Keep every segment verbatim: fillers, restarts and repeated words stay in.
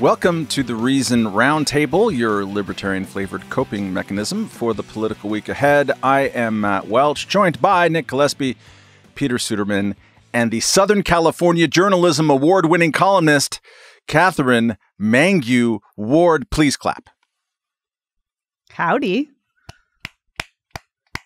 Welcome to the Reason Roundtable, your libertarian-flavored coping mechanism for the political week ahead. I am Matt Welch, joined by Nick Gillespie, Peter Suderman, and the Southern California Journalism Award-winning columnist, Katherine Mangu-Ward. Please clap. Howdy.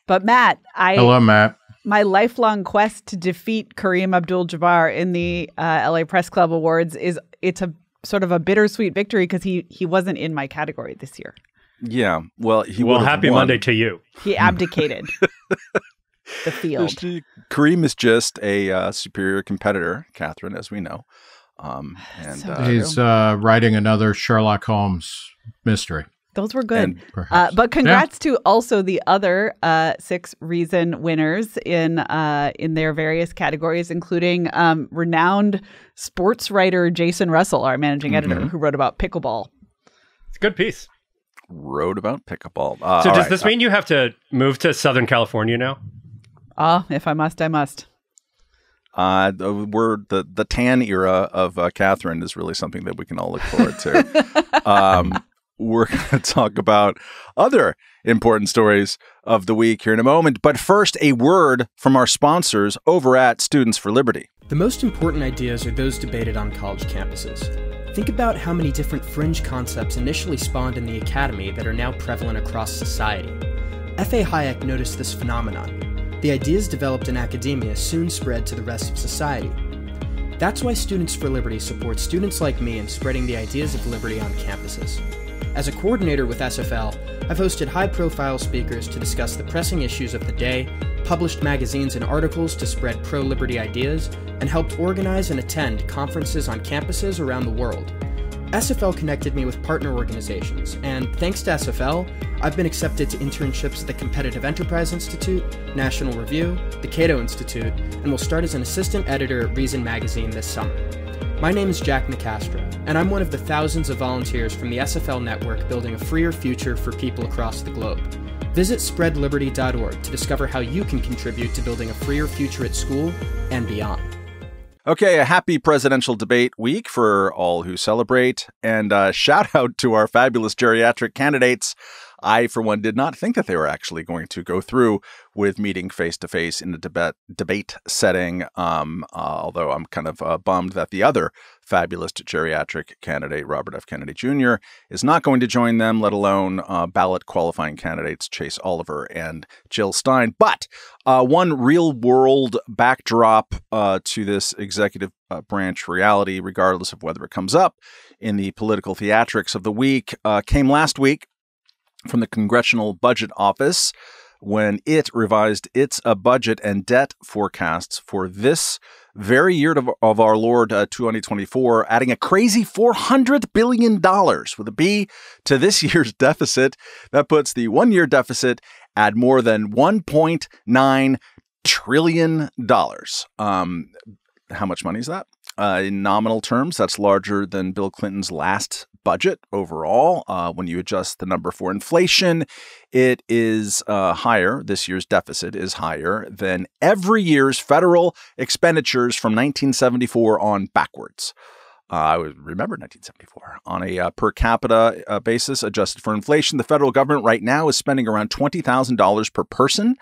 But Matt, I... Hello, Matt. My lifelong quest to defeat Kareem Abdul-Jabbar in the uh, L A Press Club Awards is it's a sort of a bittersweet victory because he he wasn't in my category this year. Yeah, well, he well happy won. Monday to you. He abdicated the field. Kareem is just a uh, superior competitor, Katherine, as we know. Um, and so uh, he's uh, writing another Sherlock Holmes mystery. Those were good. Uh, but congrats yeah. to also the other uh, six Reason winners in uh, in their various categories, including um, renowned sports writer Jason Russell, our managing mm-hmm. editor, who wrote about pickleball. It's a good piece. Wrote about pickleball. Uh, so does right. this mean you have to move to Southern California now? Ah, uh, if I must, I must. Uh, the word, the, the tan era of uh, Katherine is really something that we can all look forward to. um We're going to talk about other important stories of the week here in a moment. But first, a word from our sponsors over at Students for Liberty. The most important ideas are those debated on college campuses. Think about how many different fringe concepts initially spawned in the academy that are now prevalent across society. F A Hayek noticed this phenomenon. The ideas developed in academia soon spread to the rest of society. That's why Students for Liberty supports students like me in spreading the ideas of liberty on campuses. As a coordinator with S F L, I've hosted high-profile speakers to discuss the pressing issues of the day, published magazines and articles to spread pro-liberty ideas, and helped organize and attend conferences on campuses around the world. S F L connected me with partner organizations, and thanks to S F L, I've been accepted to internships at the Competitive Enterprise Institute, National Review, the Cato Institute, and will start as an assistant editor at Reason Magazine this summer. My name is Jack McCastro, and I'm one of the thousands of volunteers from the S F L network building a freer future for people across the globe. Visit Spread Liberty dot org to discover how you can contribute to building a freer future at school and beyond. Okay, a happy presidential debate week for all who celebrate, and uh, shout out to our fabulous geriatric candidates. I, for one, did not think that they were actually going to go through with meeting face-to-face in a debate debate setting, um, uh, although I'm kind of uh, bummed that the other fabulous geriatric candidate, Robert F. Kennedy Junior, is not going to join them, let alone uh, ballot-qualifying candidates Chase Oliver and Jill Stein. But uh, one real-world backdrop uh, to this executive uh, branch reality, regardless of whether it comes up in the political theatrics of the week, uh, came last week from the Congressional Budget Office when it revised its uh, budget and debt forecasts for this very year of, of our Lord, uh, twenty twenty-four, adding a crazy four hundred billion dollars with a B to this year's deficit. That puts the one-year deficit at more than one point nine trillion dollars. Um, how much money is that? Uh, in nominal terms, that's larger than Bill Clinton's last budget overall. Uh, when you adjust the number for inflation, it is uh, higher. This year's deficit is higher than every year's federal expenditures from nineteen seventy-four on backwards. Uh, I remember nineteen seventy-four. On a uh, per capita uh, basis, adjusted for inflation, the federal government right now is spending around twenty thousand dollars per person.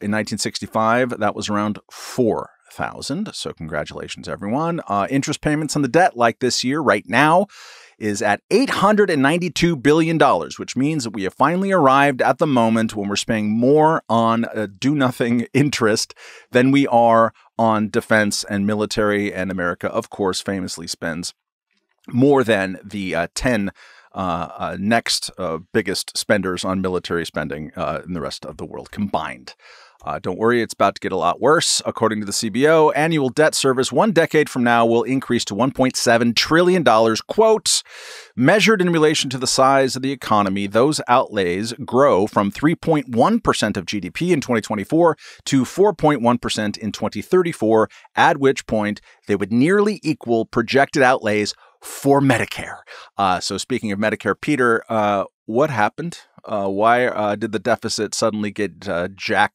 In nineteen sixty-five, that was around four. thousand. So congratulations, everyone. Uh, interest payments on the debt like this year right now is at eight hundred ninety-two billion dollars, which means that we have finally arrived at the moment when we're spending more on uh, do-nothing interest than we are on defense and military. And America, of course, famously spends more than the uh, ten Uh, uh, next uh, biggest spenders on military spending uh, in the rest of the world combined. Uh, don't worry, it's about to get a lot worse. According to the C B O, annual debt service one decade from now will increase to one point seven trillion dollars, quote, measured in relation to the size of the economy. Those outlays grow from three point one percent of G D P in twenty twenty-four to four point one percent in twenty thirty-four, at which point they would nearly equal projected outlays for Medicare. Uh, so speaking of Medicare, Peter, uh, what happened? Uh, why uh, did the deficit suddenly get uh, jack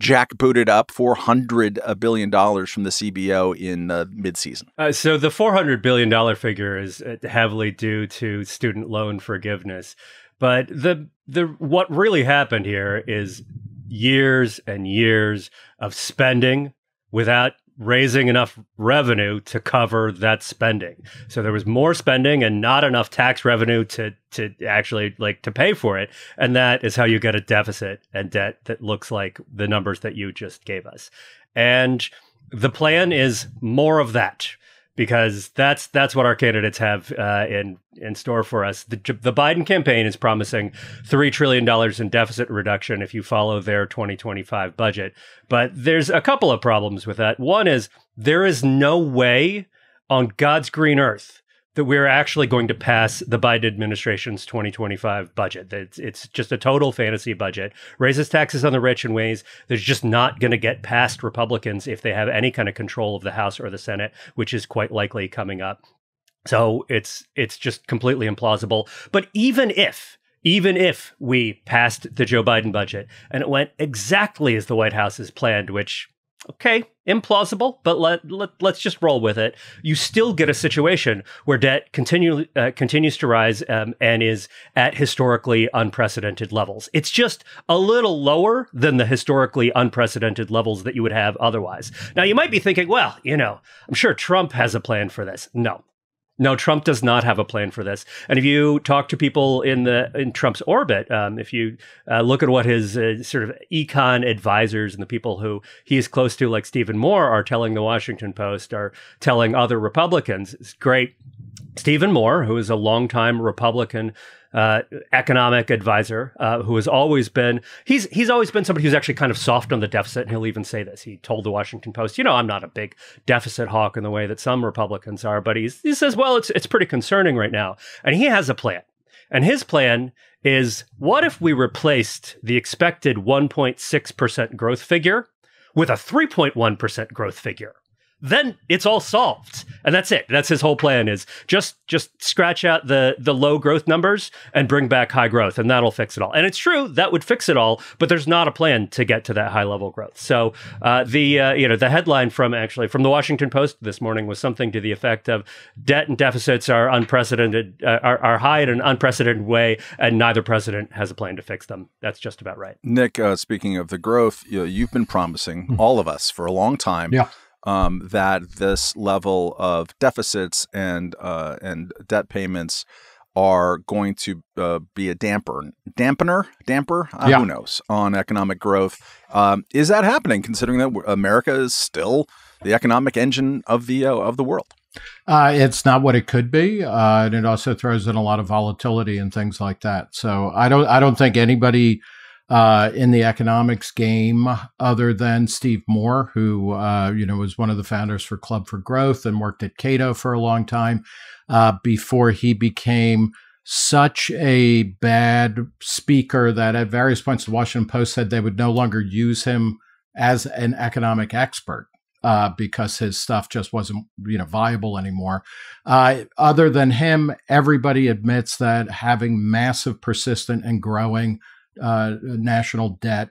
Jack booted up four hundred billion dollars from the C B O in uh, midseason. Uh, so the four hundred billion dollars figure is heavily due to student loan forgiveness. But the the what really happened here is years and years of spending without raising enough revenue to cover that spending. So there was more spending and not enough tax revenue to to actually like to pay for it. And that is how you get a deficit and debt that looks like the numbers that you just gave us. And the plan is more of that, because that's that's what our candidates have uh, in in store for us. The, the Biden campaign is promising three trillion dollars in deficit reduction if you follow their twenty twenty-five budget. But there's a couple of problems with that. One is there is no way on God's green earth that we're actually going to pass the Biden administration's twenty twenty-five budget. It's, it's just a total fantasy budget, raises taxes on the rich in ways that's just not going to get past Republicans if they have any kind of control of the House or the Senate, which is quite likely coming up. So it's it's just completely implausible. But even if, even if we passed the Joe Biden budget and it went exactly as the White House has planned, which... okay, implausible, but let, let, let's just roll with it. You still get a situation where debt continue, uh, continues to rise um, and is at historically unprecedented levels. It's just a little lower than the historically unprecedented levels that you would have otherwise. Now, you might be thinking, well, you know, I'm sure Trump has a plan for this. No. No, Trump does not have a plan for this. And if you talk to people in the in Trump's orbit, um, if you uh, look at what his uh, sort of econ advisors and the people who he is close to, like Stephen Moore, are telling the Washington Post, are telling other Republicans, it's great. Stephen Moore, who is a longtime Republican Uh, economic advisor, uh, who has always been, he's he's always been somebody who's actually kind of soft on the deficit. And he'll even say this. He told the Washington Post, you know, I'm not a big deficit hawk in the way that some Republicans are, but he's, he says, well, it's it's pretty concerning right now. And he has a plan. And his plan is, what if we replaced the expected one point six percent growth figure with a three point one percent growth figure? Then it's all solved. And that's it. That's his whole plan, is just just scratch out the, the low growth numbers and bring back high growth, and that'll fix it all. And it's true, that would fix it all, but there's not a plan to get to that high level growth. So uh, the uh, you know, the headline from actually from the Washington Post this morning was something to the effect of, debt and deficits are unprecedented, uh, are, are high in an unprecedented way, and neither president has a plan to fix them. That's just about right. Nick, uh, speaking of the growth, you know, you've been promising, all of us, for a long time. Yeah. Um, that this level of deficits and uh, and debt payments are going to uh, be a damper, dampener, damper, uh, yeah. who knows, on economic growth. Um, is that happening? Considering that America is still the economic engine of the uh, of the world, uh, it's not what it could be, uh, and it also throws in a lot of volatility and things like that. So I don't, I don't think anybody Uh, in the economics game, other than Steve Moore, who, uh, you know, was one of the founders for Club for Growth and worked at Cato for a long time, uh, before he became such a bad speaker that at various points the Washington Post said they would no longer use him as an economic expert, uh, because his stuff just wasn't, you know, viable anymore. Uh, other than him, everybody admits that having massive, persistent, and growing Uh, national debt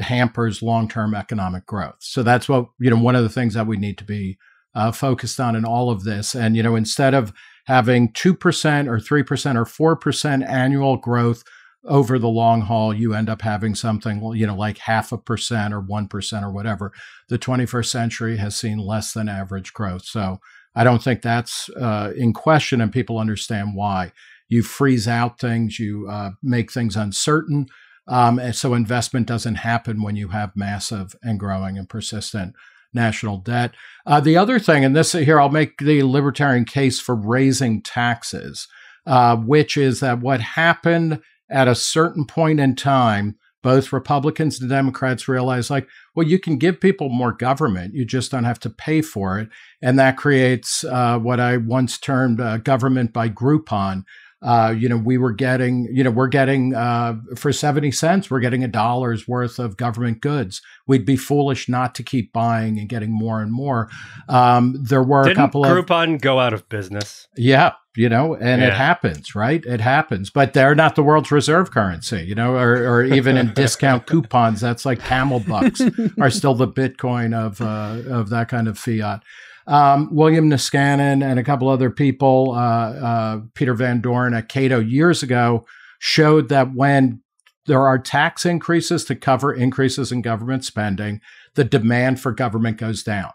hampers long-term economic growth. So that's what, you know, one of the things that we need to be uh, focused on in all of this. And, you know, instead of having two percent or three percent or four percent annual growth over the long haul, you end up having something, you know, like half a percent or one percent or whatever. The twenty-first century has seen less than average growth. So I don't think that's uh, in question, and people understand why. You freeze out things, you uh, make things uncertain. Um, and so investment doesn't happen when you have massive and growing and persistent national debt. Uh, the other thing, and this here, I'll make the libertarian case for raising taxes, uh, which is that what happened at a certain point in time, both Republicans and Democrats realized, like, well, you can give people more government, you just don't have to pay for it. And that creates uh, what I once termed uh, government by Groupon. Uh, you know, we were getting, you know, we're getting uh, for seventy cents, we're getting a dollar's worth of government goods. We'd be foolish not to keep buying and getting more and more. Um, there were Didn't a couple Groupon of Groupon go out of business. Yeah. you know, and yeah. it happens, right? It happens, but they're not the world's reserve currency, you know, or, or even in discount coupons. That's like camel bucks are still the Bitcoin of, uh, of that kind of fiat. Um, William Niskanen and a couple other people, uh, uh, Peter Van Doren at Cato years ago showed that when there are tax increases to cover increases in government spending, the demand for government goes down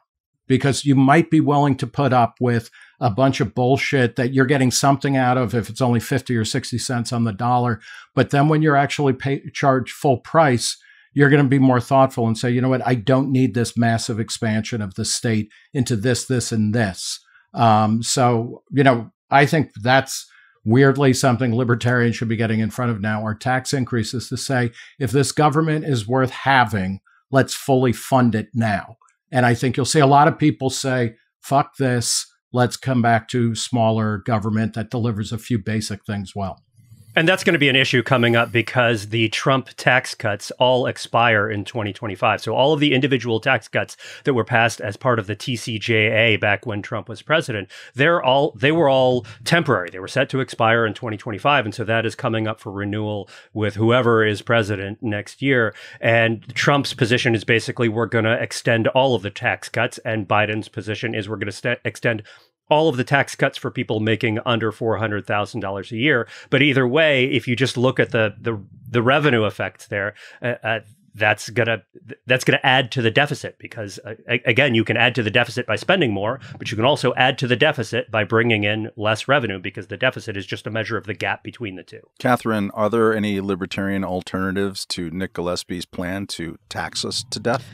because you might be willing to put up with a bunch of bullshit that you're getting something out of if it's only fifty or sixty cents on the dollar. But then when you're actually pay, charge full price, you're going to be more thoughtful and say, you know what, I don't need this massive expansion of the state into this, this, and this. Um, so, you know, I think that's weirdly something libertarians should be getting in front of now are tax increases to say, if this government is worth having, let's fully fund it now. And I think you'll see a lot of people say, fuck this. Let's come back to smaller government that delivers a few basic things well. And that's going to be an issue coming up because the Trump tax cuts all expire in twenty twenty-five. So all of the individual tax cuts that were passed as part of the T C J A back when Trump was president, they're all they were all temporary. They were set to expire in twenty twenty-five. And so that is coming up for renewal with whoever is president next year. And Trump's position is basically we're going to extend all of the tax cuts. And Biden's position is we're going to extend all of the tax cuts for people making under four hundred thousand dollars a year. But either way, if you just look at the the, the revenue effects there, uh, uh, that's gonna that's gonna add to the deficit because uh, again, you can add to the deficit by spending more, but you can also add to the deficit by bringing in less revenue because the deficit is just a measure of the gap between the two. Katherine, are there any libertarian alternatives to Nick Gillespie's plan to tax us to death?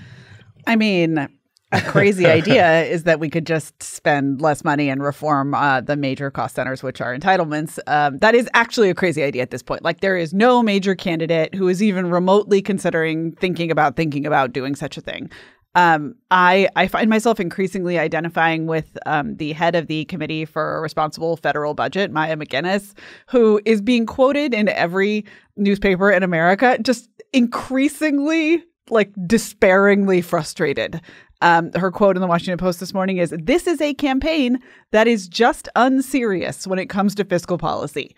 I mean, a crazy idea is that we could just spend less money and reform uh, the major cost centers, which are entitlements. Um, that is actually a crazy idea at this point. Like, there is no major candidate who is even remotely considering thinking about thinking about doing such a thing. Um, I, I find myself increasingly identifying with um, the head of the Committee for a Responsible Federal Budget, Maya McGuinness, who is being quoted in every newspaper in America, just increasingly, like, despairingly frustrated. Um, her quote in the Washington Post this morning is, "This is a campaign that is just unserious when it comes to fiscal policy."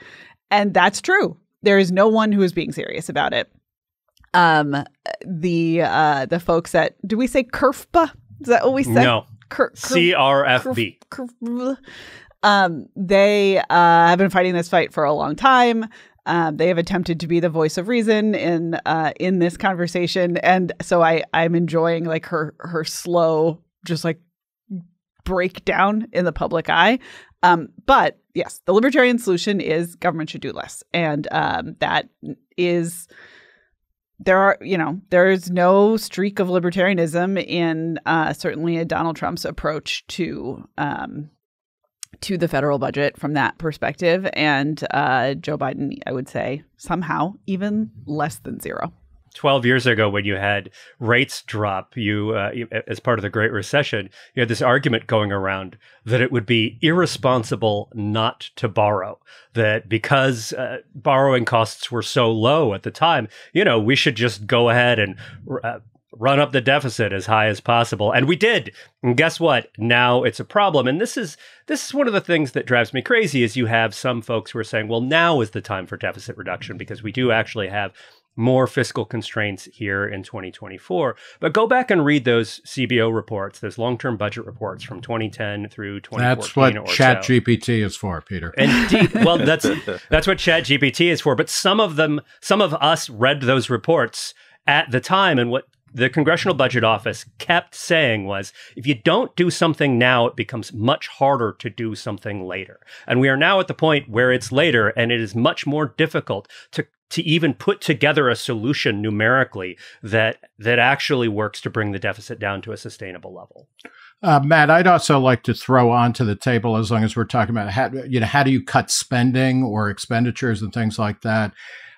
And that's true. There is no one who is being serious about it. Um, the uh, the folks at, do we say C R F B? Is that what we said? No. C R F B. Um, they uh, have been fighting this fight for a long time. Um, they have attempted to be the voice of reason in uh, in this conversation. And so I, I'm enjoying like her her slow, just like breakdown in the public eye. Um, but yes, the libertarian solution is government should do less. And um, that is there are, you know, there is no streak of libertarianism in uh, certainly Donald Trump's approach to um to the federal budget from that perspective. And uh, Joe Biden, I would say, somehow even less than zero. twelve years ago, when you had rates drop, you, uh, you as part of the Great Recession, you had this argument going around that it would be irresponsible not to borrow, that because uh, borrowing costs were so low at the time, you know, we should just go ahead and uh, run up the deficit as high as possible. And we did. And guess what? Now it's a problem. And this is this is one of the things that drives me crazy is you have some folks who are saying, well, now is the time for deficit reduction because we do actually have more fiscal constraints here in twenty twenty-four. But go back and read those C B O reports, those long-term budget reports from twenty ten through twenty fourteen. That's what or Chat so. G P T is for, Peter. Indeed. Well, that's that's what Chat G P T is for. But some of them, some of us read those reports at the time, and what the Congressional Budget Office kept saying was, if you don't do something now, it becomes much harder to do something later. And we are now at the point where it's later, and it is much more difficult to to even put together a solution numerically that that actually works to bring the deficit down to a sustainable level. Uh, Matt, I'd also like to throw onto the table, as long as we're talking about how, you know, how do you cut spending or expenditures and things like that.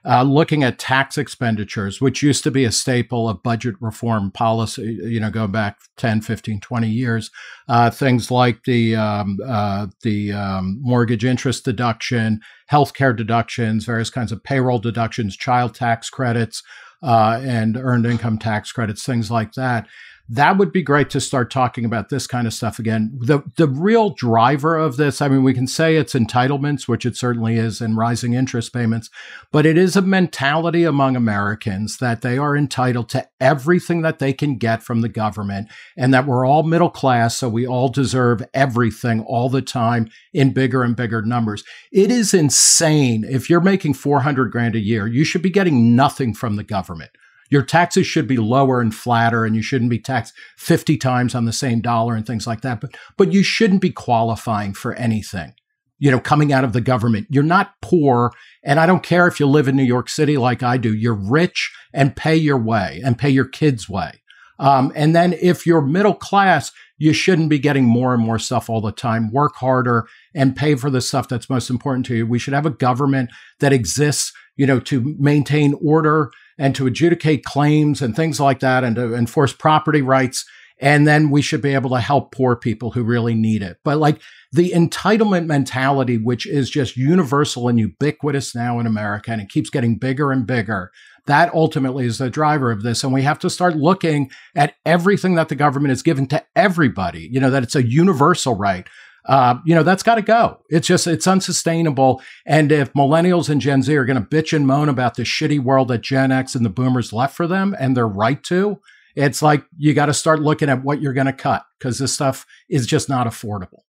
Uh, looking at tax expenditures, which used to be a staple of budget reform policy, you know, going back ten, fifteen, twenty years, uh, things like the um, uh, the um, mortgage interest deduction, healthcare deductions, various kinds of payroll deductions, child tax credits, uh, and earned income tax credits, things like that. that would be great to start talking about this kind of stuff again. The the real driver of this, I mean, we can say it's entitlements, which it certainly is, and rising interest payments, but it is a mentality among Americans that they are entitled to everything that they can get from the government, and that we're all middle class, so we all deserve everything all the time in bigger and bigger numbers. It is insane. If you're making four hundred grand a year, you should be getting nothing from the government. Your taxes should be lower and flatter, and you shouldn't be taxed fifty times on the same dollar and things like that. But, but you shouldn't be qualifying for anything, you know, coming out of the government. You're not poor, and I don't care if you live in New York City like I do. You're rich and pay your way and pay your kids' way. Um, and then if you're middle class, you shouldn't be getting more and more stuff all the time. Work harder and pay for the stuff that's most important to you. We should have a government that exists, you know, to maintain order and to adjudicate claims and things like that, and to enforce property rights. And then we should be able to help poor people who really need it. But like the entitlement mentality, which is just universal and ubiquitous now in America, and it keeps getting bigger and bigger, that ultimately is the driver of this. And we have to start looking at everything that the government is giving to everybody, you know, that it's a universal right. Uh, you know, that's got to go. It's just, it's unsustainable. And if millennials and Gen Z are going to bitch and moan about the shitty world that Gen X and the boomers left for them, and they're right to, it's like, you got to start looking at what you're going to cut, because this stuff is just not affordable.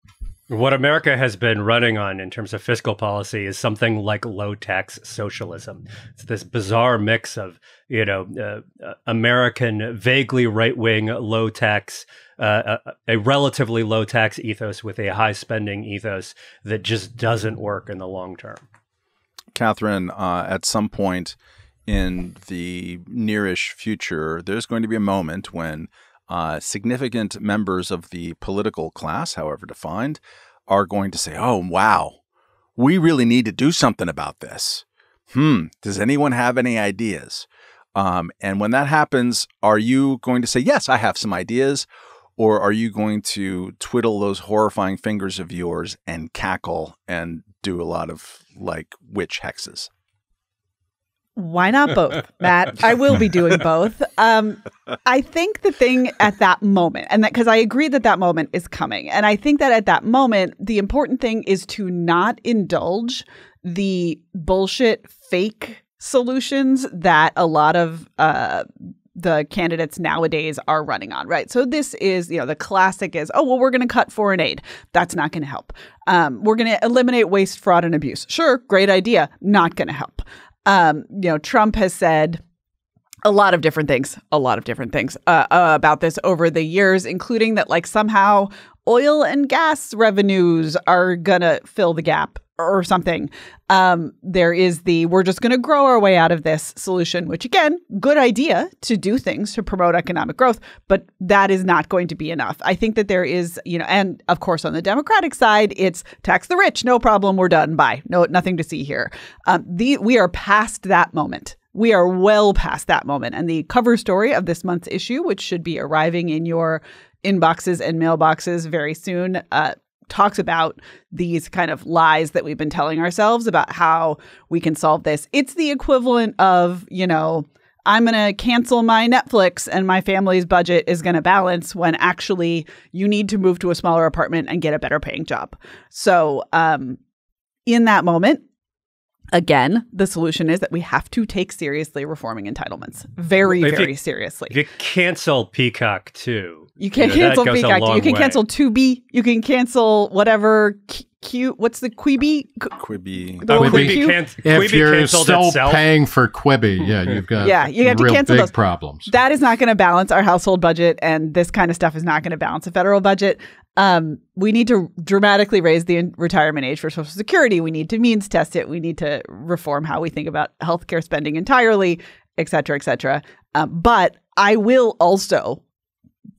What America has been running on in terms of fiscal policy is something like low tax socialism. It's this bizarre mix of, you know, uh, American, vaguely right wing, low tax, uh, a, a relatively low tax ethos with a high spending ethos that just doesn't work in the long term. Katherine, uh, at some point in the nearish future, there's going to be a moment when Uh, significant members of the political class, however defined, are going to say, oh, wow, we really need to do something about this. Hmm. Does anyone have any ideas? Um, and when that happens, are you going to say, yes, I have some ideas? Or are you going to twiddle those horrifying fingers of yours and cackle and do a lot of like witch hexes? Why not both, Matt? I will be doing both. Um, I think the thing at that moment, and that because I agree that that moment is coming, and I think that at that moment, the important thing is to not indulge the bullshit fake solutions that a lot of uh, the candidates nowadays are running on, right? So this is, you know, the classic is, oh, well, we're going to cut foreign aid. That's not going to help. Um, we're going to eliminate waste, fraud, and abuse. Sure, great idea. Not going to help. Um, you know, Trump has said a lot of different things, a lot of different things uh, uh, about this over the years, including that like somehow oil and gas revenues are going to fill the gap or something. Um, there is the we're just going to grow our way out of this solution, which, again, good idea to do things to promote economic growth. But that is not going to be enough. I think that there is, you know, and of course, on the Democratic side, it's tax the rich. No problem. We're done. Bye. No, nothing to see here. Um, the, we are past that moment. We are well past that moment. And the cover story of this month's issue, which should be arriving in your inboxes and mailboxes very soon, uh, talks about these kind of lies that we've been telling ourselves about how we can solve this. It's the equivalent of, you know, I'm going to cancel my Netflix and my family's budget is going to balance, when actually you need to move to a smaller apartment and get a better paying job. So um, in that moment, again, the solution is that we have to take seriously reforming entitlements. Very, if very you, seriously. You cancel Peacock, too. You can't you know, cancel Peacock. You can way. cancel Tubi. You can cancel whatever. Q. What's the Quibi? Quibi. The uh, Quibi, can, Quibi if you're still itself. paying for Quibi, yeah, you've got yeah, you have to cancel big those problems. That is not going to balance our household budget, and this kind of stuff is not going to balance the federal budget. Um, we need to dramatically raise the retirement age for Social Security. We need to means test it. We need to reform how we think about healthcare spending entirely, et cetera, et cetera. Um, but I will also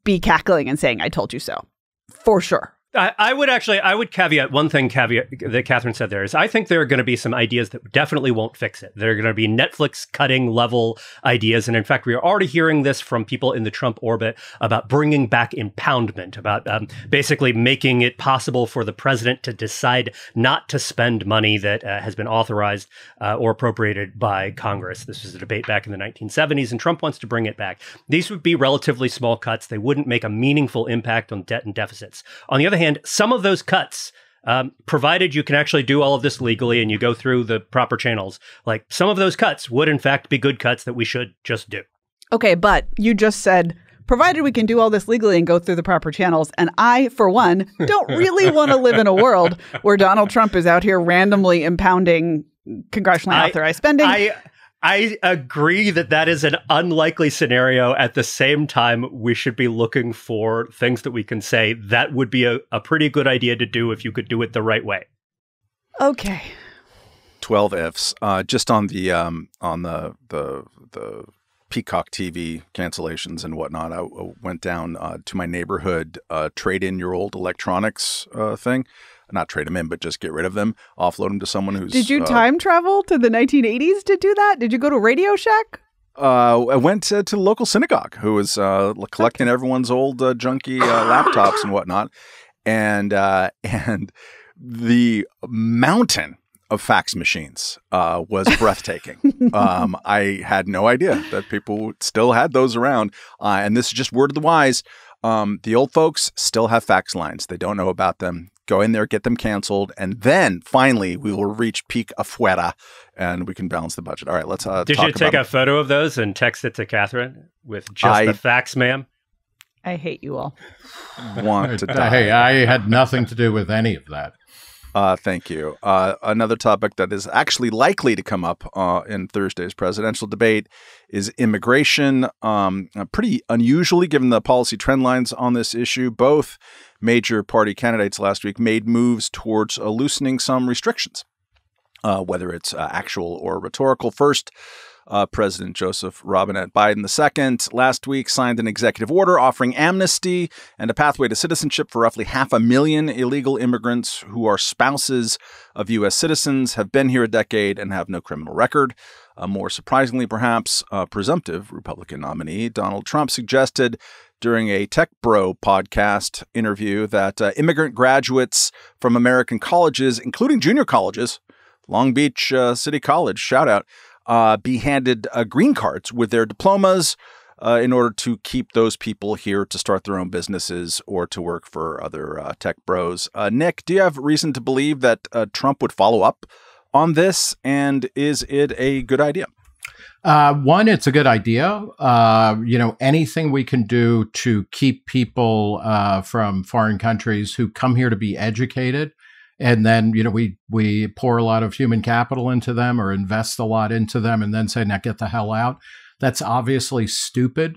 be cackling and saying, I told you so, for sure. I, I would actually, I would caveat one thing caveat that Katherine said there is I think there are going to be some ideas that definitely won't fix it. There are going to be Netflix cutting level ideas. And in fact, we are already hearing this from people in the Trump orbit about bringing back impoundment, about um, basically making it possible for the president to decide not to spend money that uh, has been authorized uh, or appropriated by Congress. This was a debate back in the nineteen seventies, and Trump wants to bring it back. These would be relatively small cuts. They wouldn't make a meaningful impact on debt and deficits. On the other hand, some of those cuts, um, provided you can actually do all of this legally and you go through the proper channels, like some of those cuts would in fact be good cuts that we should just do. Okay, but you just said, provided we can do all this legally and go through the proper channels. And I, for one, don't really want to live in a world where Donald Trump is out here randomly impounding congressionally I, authorized spending. I, I agree that that is an unlikely scenario. At the same time, we should be looking for things that we can say that would be a, a pretty good idea to do if you could do it the right way. Okay. Twelve ifs. Uh, just on the um, on the the the Peacock T V cancellations and whatnot. I, I went down uh, to my neighborhood uh, trade in your old electronics uh, thing. Not trade them in, but just get rid of them, offload them to someone who's... Did you uh, time travel to the nineteen eighties to do that? Did you go to Radio Shack? Uh, I went to, to the local synagogue, who was uh, collecting okay. everyone's old uh, junky uh, laptops and whatnot. And, uh, and the mountain of fax machines uh, was breathtaking. um, I had no idea that people still had those around. Uh, and this is just word of the wise. Um, the old folks still have fax lines. They don't know about them. Go in there, get them canceled, and then finally we will reach peak afuera, and we can balance the budget. All right, let's uh, Did talk you take about a it. photo of those and text it to Katherine with just I, the facts, ma'am? I hate you all. Want to die. Hey, I had nothing to do with any of that. Uh, thank you. Uh, another topic that is actually likely to come up uh, in Thursday's presidential debate is immigration. Um, pretty unusually, given the policy trend lines on this issue, both major party candidates last week made moves towards uh, loosening some restrictions, uh, whether it's uh, actual or rhetorical. First, Uh, President Joseph Robinette Biden the second last week signed an executive order offering amnesty and a pathway to citizenship for roughly half a million illegal immigrants who are spouses of U S citizens, have been here a decade, and have no criminal record. Uh, more surprisingly, perhaps, uh, presumptive Republican nominee Donald Trump suggested during a Tech Bro podcast interview that uh, immigrant graduates from American colleges, including junior colleges, Long Beach uh, City College, shout out, Uh, be handed uh, green cards with their diplomas uh, in order to keep those people here to start their own businesses or to work for other uh, tech bros. Uh, Nick, do you have reason to believe that uh, Trump would follow up on this? And is it a good idea? Uh, one, it's a good idea. Uh, you know, anything we can do to keep people uh, from foreign countries who come here to be educated. And then, you know, we we pour a lot of human capital into them or invest a lot into them and then say, now get the hell out. That's obviously stupid.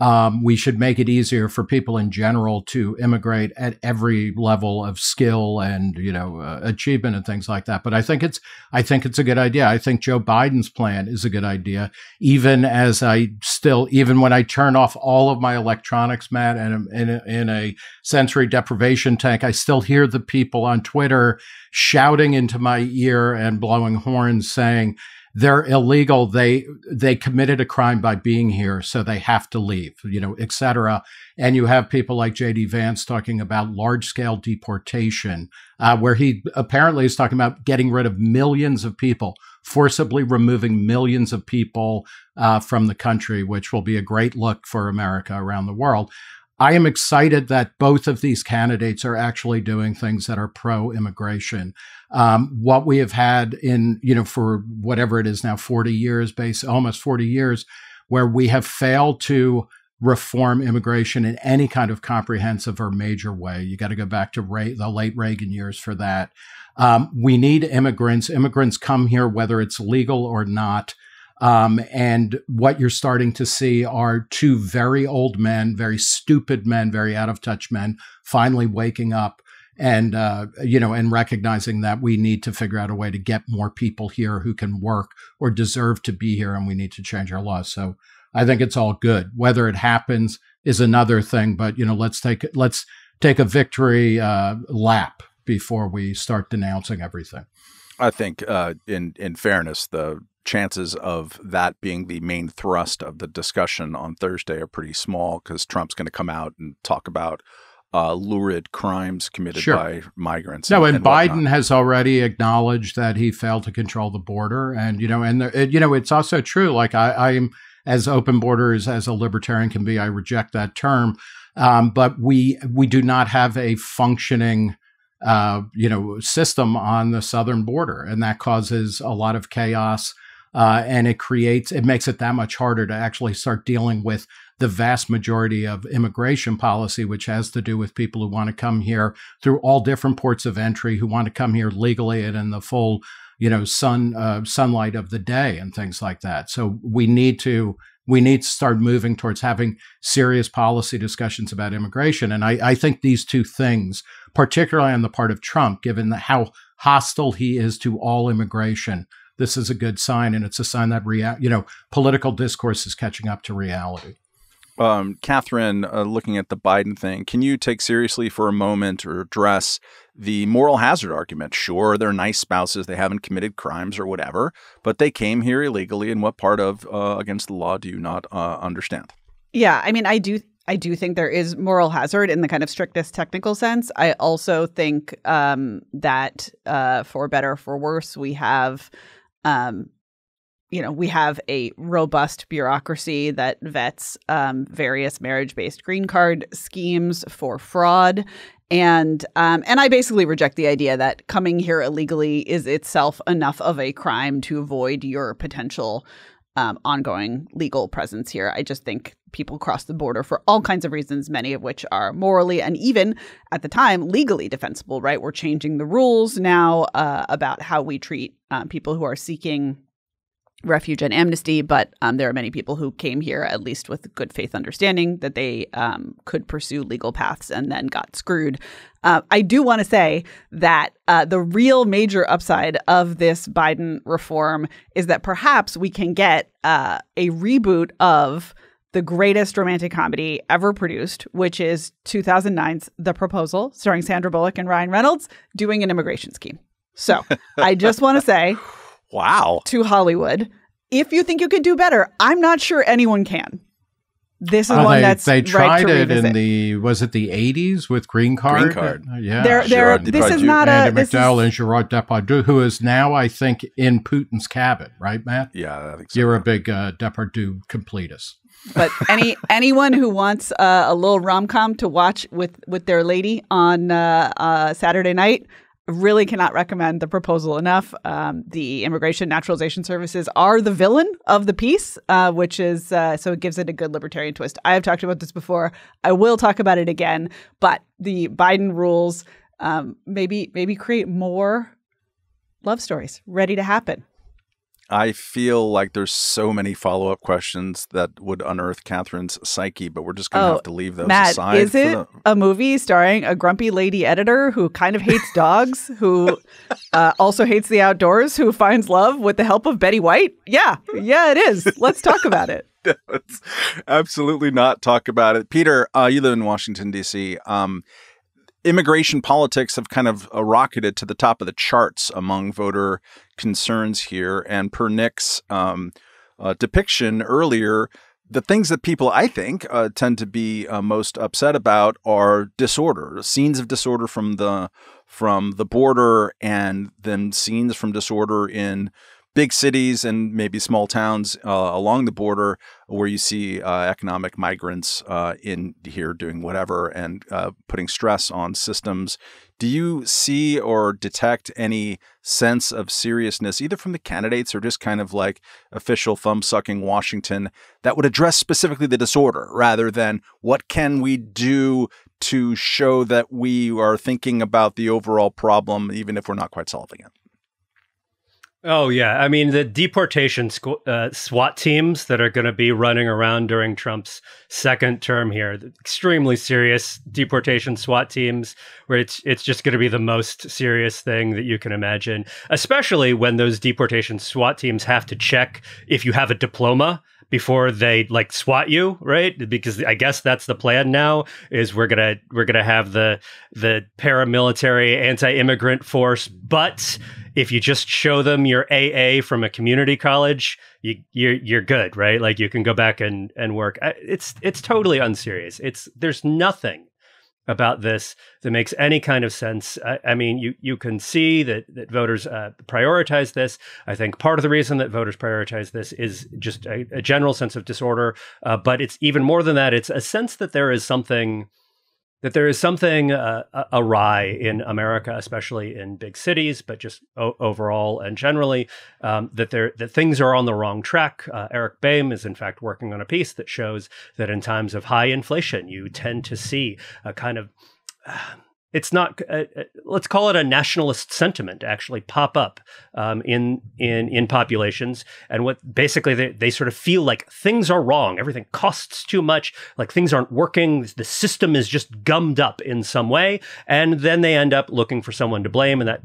Um, we should make it easier for people in general to immigrate at every level of skill and, you know, uh, achievement and things like that. But I think it's I think it's a good idea. I think Joe Biden's plan is a good idea, even as I still even when I turn off all of my electronics, Matt, and I'm in a, in a sensory deprivation tank, I still hear the people on Twitter shouting into my ear and blowing horns saying, they're illegal. They they committed a crime by being here, so they have to leave, you know, et cetera. And you have people like J D Vance talking about large-scale deportation, uh, where he apparently is talking about getting rid of millions of people, forcibly removing millions of people uh, from the country, which will be a great look for America around the world. I am excited that both of these candidates are actually doing things that are pro-immigration. Um, what we have had in, you know, for whatever it is now, forty years, base, almost forty years, where we have failed to reform immigration in any kind of comprehensive or major way. You got to go back to Re- the late Reagan years for that. Um, we need immigrants. Immigrants come here, whether it's legal or not. Um, and what you're starting to see are two very old men, very stupid men, very out of touch men, finally waking up and, uh, you know, and recognizing that we need to figure out a way to get more people here who can work or deserve to be here. And we need to change our laws. So I think it's all good. Whether it happens is another thing. But, you know, let's take let's take a victory uh, lap before we start denouncing everything. I think, uh, in in fairness, the chances of that being the main thrust of the discussion on Thursday are pretty small, because Trump's going to come out and talk about uh, lurid crimes committed sure. by migrants. No, and, and Biden whatnot. has already acknowledged that he failed to control the border, and you know, and the, it, you know, it's also true. Like I, I'm as open borders as a libertarian can be. I reject that term, um, but we we do not have a functioning Uh, you know, system on the southern border. And that causes a lot of chaos. Uh, and it creates, it makes it that much harder to actually start dealing with the vast majority of immigration policy, which has to do with people who want to come here through all different ports of entry, who want to come here legally and in the full, you know, sun, uh, sunlight of the day and things like that. So we need to, we need to start moving towards having serious policy discussions about immigration. And I, I think these two things, particularly on the part of Trump, given the, how hostile he is to all immigration, this is a good sign. And it's a sign that rea- you know, political discourse is catching up to reality. Um, Katherine, uh, looking at the Biden thing, can you take seriously for a moment or address the moral hazard argument? Sure, they're nice spouses. They haven't committed crimes or whatever, but they came here illegally. And what part of uh, against the law do you not uh, understand? Yeah, I mean, I do. I do think there is moral hazard in the kind of strictest technical sense. I also think um, that uh, for better or for worse, we have um, you know, we have a robust bureaucracy that vets um, various marriage-based green card schemes for fraud. And um, and I basically reject the idea that coming here illegally is itself enough of a crime to avoid your potential um, ongoing legal presence here. I just think people cross the border for all kinds of reasons, many of which are morally and even at the time legally defensible, right? We're changing the rules now uh, about how we treat um, people who are seeking refuge and amnesty, but um, there are many people who came here at least with good faith understanding that they um, could pursue legal paths and then got screwed. Uh, I do want to say that uh, the real major upside of this Biden reform is that perhaps we can get uh, a reboot of the greatest romantic comedy ever produced, which is two thousand nine's The Proposal, starring Sandra Bullock and Ryan Reynolds, doing an immigration scheme. So I just want to say... Wow. To Hollywood. If you think you can do better, I'm not sure anyone can. This is uh, one they, that's they tried right to it revisit. in the was it the eighties with Green Card? Green Card. Uh, yeah. They're, they're, this is not Andy a McDowell is, and Gerard Depardieu, who is now, I think, in Putin's cabin, right, Matt? Yeah, I think so. You're a big uh, Depardieu completist. But any anyone who wants uh, a little rom-com to watch with with their lady on uh, uh, Saturday night. Really cannot recommend The Proposal enough. Um, the Immigration Naturalization Services are the villain of the piece, uh, which is uh, so it gives it a good libertarian twist. I have talked about this before. I will talk about it again. But the Biden rules um, maybe maybe create more love stories ready to happen. I feel like there's so many follow-up questions that would unearth Katherine's psyche, but we're just going to oh, have to leave those Matt, aside. Is it the... a movie starring a grumpy lady editor who kind of hates dogs, who uh, also hates the outdoors, who finds love with the help of Betty White? Yeah. Yeah, it is. Let's talk about it. Let's absolutely not talk about it. Peter, uh, you live in Washington, D C Um Immigration politics have kind of uh, rocketed to the top of the charts among voter concerns here. And per Nick's um, uh, depiction earlier, the things that people, I think, uh, tend to be uh, most upset about are disorder, scenes of disorder from the from the border, and then scenes from disorder in big cities and maybe small towns uh, along the border, where you see uh, economic migrants uh, in here doing whatever and uh, putting stress on systems. Do you see or detect any sense of seriousness, either from the candidates or just kind of like official thumb-sucking Washington, that would address specifically the disorder rather than what can we do to show that we are thinking about the overall problem, even if we're not quite solving it? Oh, yeah. I mean, the deportation squ- uh, SWAT teams that are going to be running around during Trump's second term here, extremely serious deportation SWAT teams, where it's it's just going to be the most serious thing that you can imagine, especially when those deportation SWAT teams have to check if you have a diploma. before they like swat you, right? Because I guess that's the plan now, is we're gonna we're gonna have the the paramilitary anti-immigrant force, but if you just show them your A A from a community college, you you're you're good, right? Like you can go back and and work. It's it's totally unserious. It's there's nothing about this that makes any kind of sense. I, I mean, you you can see that that voters uh, prioritize this. I think part of the reason that voters prioritize this is just a, a general sense of disorder. Uh, but it's even more than that. It's a sense that there is something that there is something uh, awry in America, especially in big cities, but just o- overall and generally, um, that there that things are on the wrong track. Uh, Eric Boehm is, in fact, working on a piece that shows that in times of high inflation, you tend to see a kind of, uh, it's not, uh, let's call it a nationalist sentiment actually pop up um, in, in in populations. And what basically they, they sort of feel like things are wrong. Everything costs too much, like things aren't working. The system is just gummed up in some way. And then they end up looking for someone to blame. And that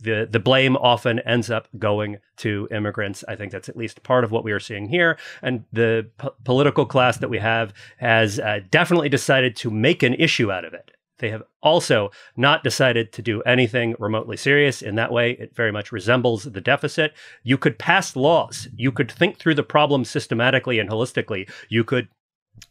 the, the blame often ends up going to immigrants. I think that's at least part of what we are seeing here. And the po- political class that we have has uh, definitely decided to make an issue out of it. They have also not decided to do anything remotely serious. In that way, it very much resembles the deficit. You could pass laws. You could think through the problem systematically and holistically. You could,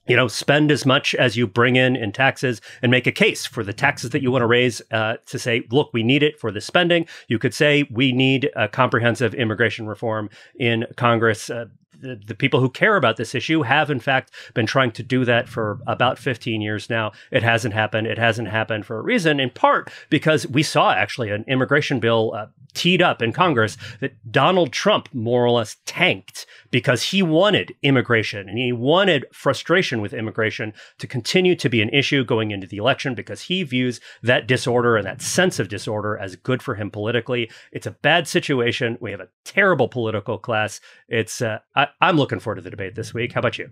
you know, spend as much as you bring in in taxes and make a case for the taxes that you want to raise uh, to say, look, we need it for the spending. You could say we need a comprehensive immigration reform in Congress. Uh, The, the people who care about this issue have, in fact, been trying to do that for about fifteen years now. It hasn't happened. It hasn't happened for a reason, in part because we saw actually an immigration bill uh, teed up in Congress that Donald Trump more or less tanked because he wanted immigration and he wanted frustration with immigration to continue to be an issue going into the election because he views that disorder and that sense of disorder as good for him politically. It's a bad situation. We have a terrible political class. It's uh, I, I'm looking forward to the debate this week. How about you?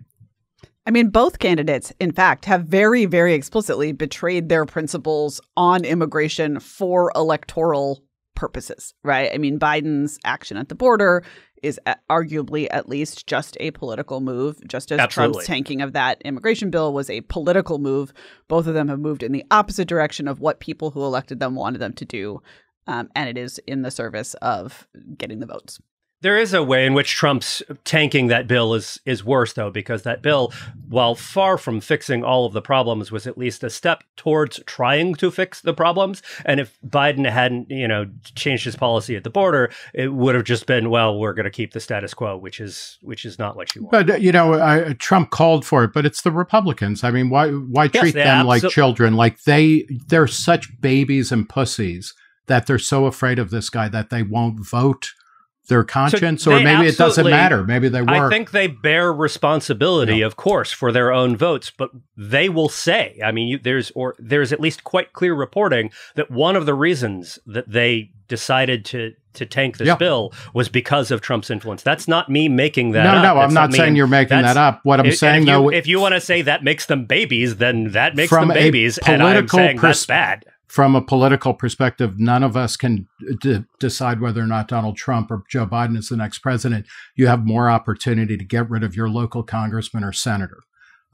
I mean, both candidates, in fact, have very, very explicitly betrayed their principles on immigration for electoral purposes, right? I mean, Biden's action at the border is at, arguably at least just a political move, just as Absolutely. Trump's tanking of that immigration bill was a political move. Both of them have moved in the opposite direction of what people who elected them wanted them to do. Um, and it is in the service of getting the votes. There is a way in which Trump's tanking that bill is is worse, though, because that bill, while far from fixing all of the problems, was at least a step towards trying to fix the problems. And if Biden hadn't, you know, changed his policy at the border, it would have just been, well, we're going to keep the status quo, which is which is not what you want. But, you know, I, Trump called for it, but it's the Republicans. I mean, why why yes, treat them absolutely- like children? Like they they're such babies and pussies that they're so afraid of this guy that they won't vote their conscience, so or maybe it doesn't matter. Maybe they were. I think they bear responsibility, yeah. of course, for their own votes, but they will say, I mean, you, there's or there's at least quite clear reporting that one of the reasons that they decided to to tank this yeah. bill was because of Trump's influence. That's not me making that no, up. No, no, I'm not, not saying you're making that up. What I'm it, saying, if you, though... If you want to say that makes them babies, then that makes them babies, and I'm saying pers- that's bad. From a political perspective, none of us can d- decide whether or not Donald Trump or Joe Biden is the next president. You have more opportunity to get rid of your local congressman or senator.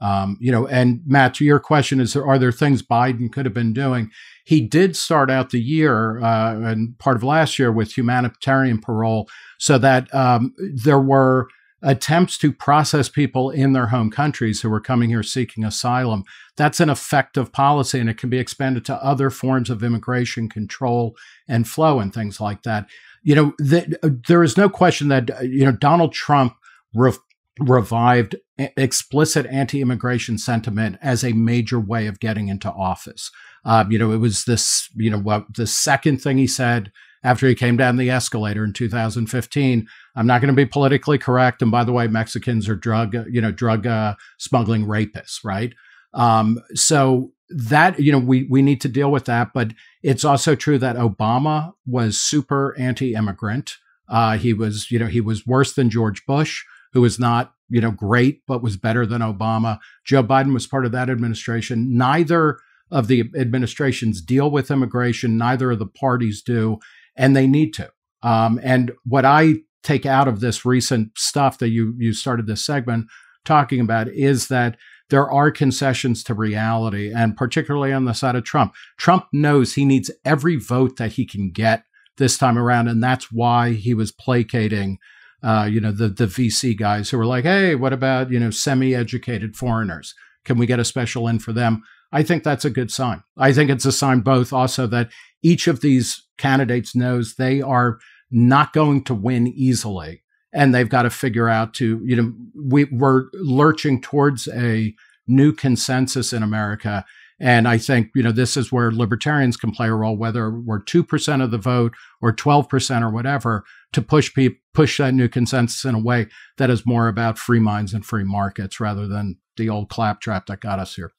Um, you know, and Matt, your question is, are there things Biden could have been doing? He did start out the year uh, and part of last year with humanitarian parole so that um, there were attempts to process people in their home countries who were coming here seeking asylum. That's an effective policy, and it can be expanded to other forms of immigration control and flow and things like that. You know, the, there is no question that, you know, Donald Trump re- revived explicit anti-immigration sentiment as a major way of getting into office. Um, you know, it was this, you know, what the second thing he said after he came down the escalator in two thousand fifteen, I'm not going to be politically correct. And by the way, Mexicans are drug, you know, drug uh, smuggling rapists, right? Um, so that, you know, we we need to deal with that. But it's also true that Obama was super anti-immigrant. Uh, he was, you know, he was worse than George Bush, who was not, you know, great, but was better than Obama. Joe Biden was part of that administration. Neither of the administrations deal with immigration. Neither of the parties do. And they need to. Um, and what I take out of this recent stuff that you, you started this segment talking about is that there are concessions to reality, and particularly on the side of Trump. Trump knows he needs every vote that he can get this time around, and that's why he was placating uh, you know, the, the V C guys who were like, hey, what about, you know, semi-educated foreigners? Can we get a special in for them? I think that's a good sign. I think it's a sign both also that each of these candidates knows they are not going to win easily, and they've got to figure out to, you know, we, we're lurching towards a new consensus in America. And I think, you know, this is where libertarians can play a role, whether we're two percent of the vote or twelve percent or whatever, to push pe- push that new consensus in a way that is more about free minds and free markets rather than the old claptrap that got us here.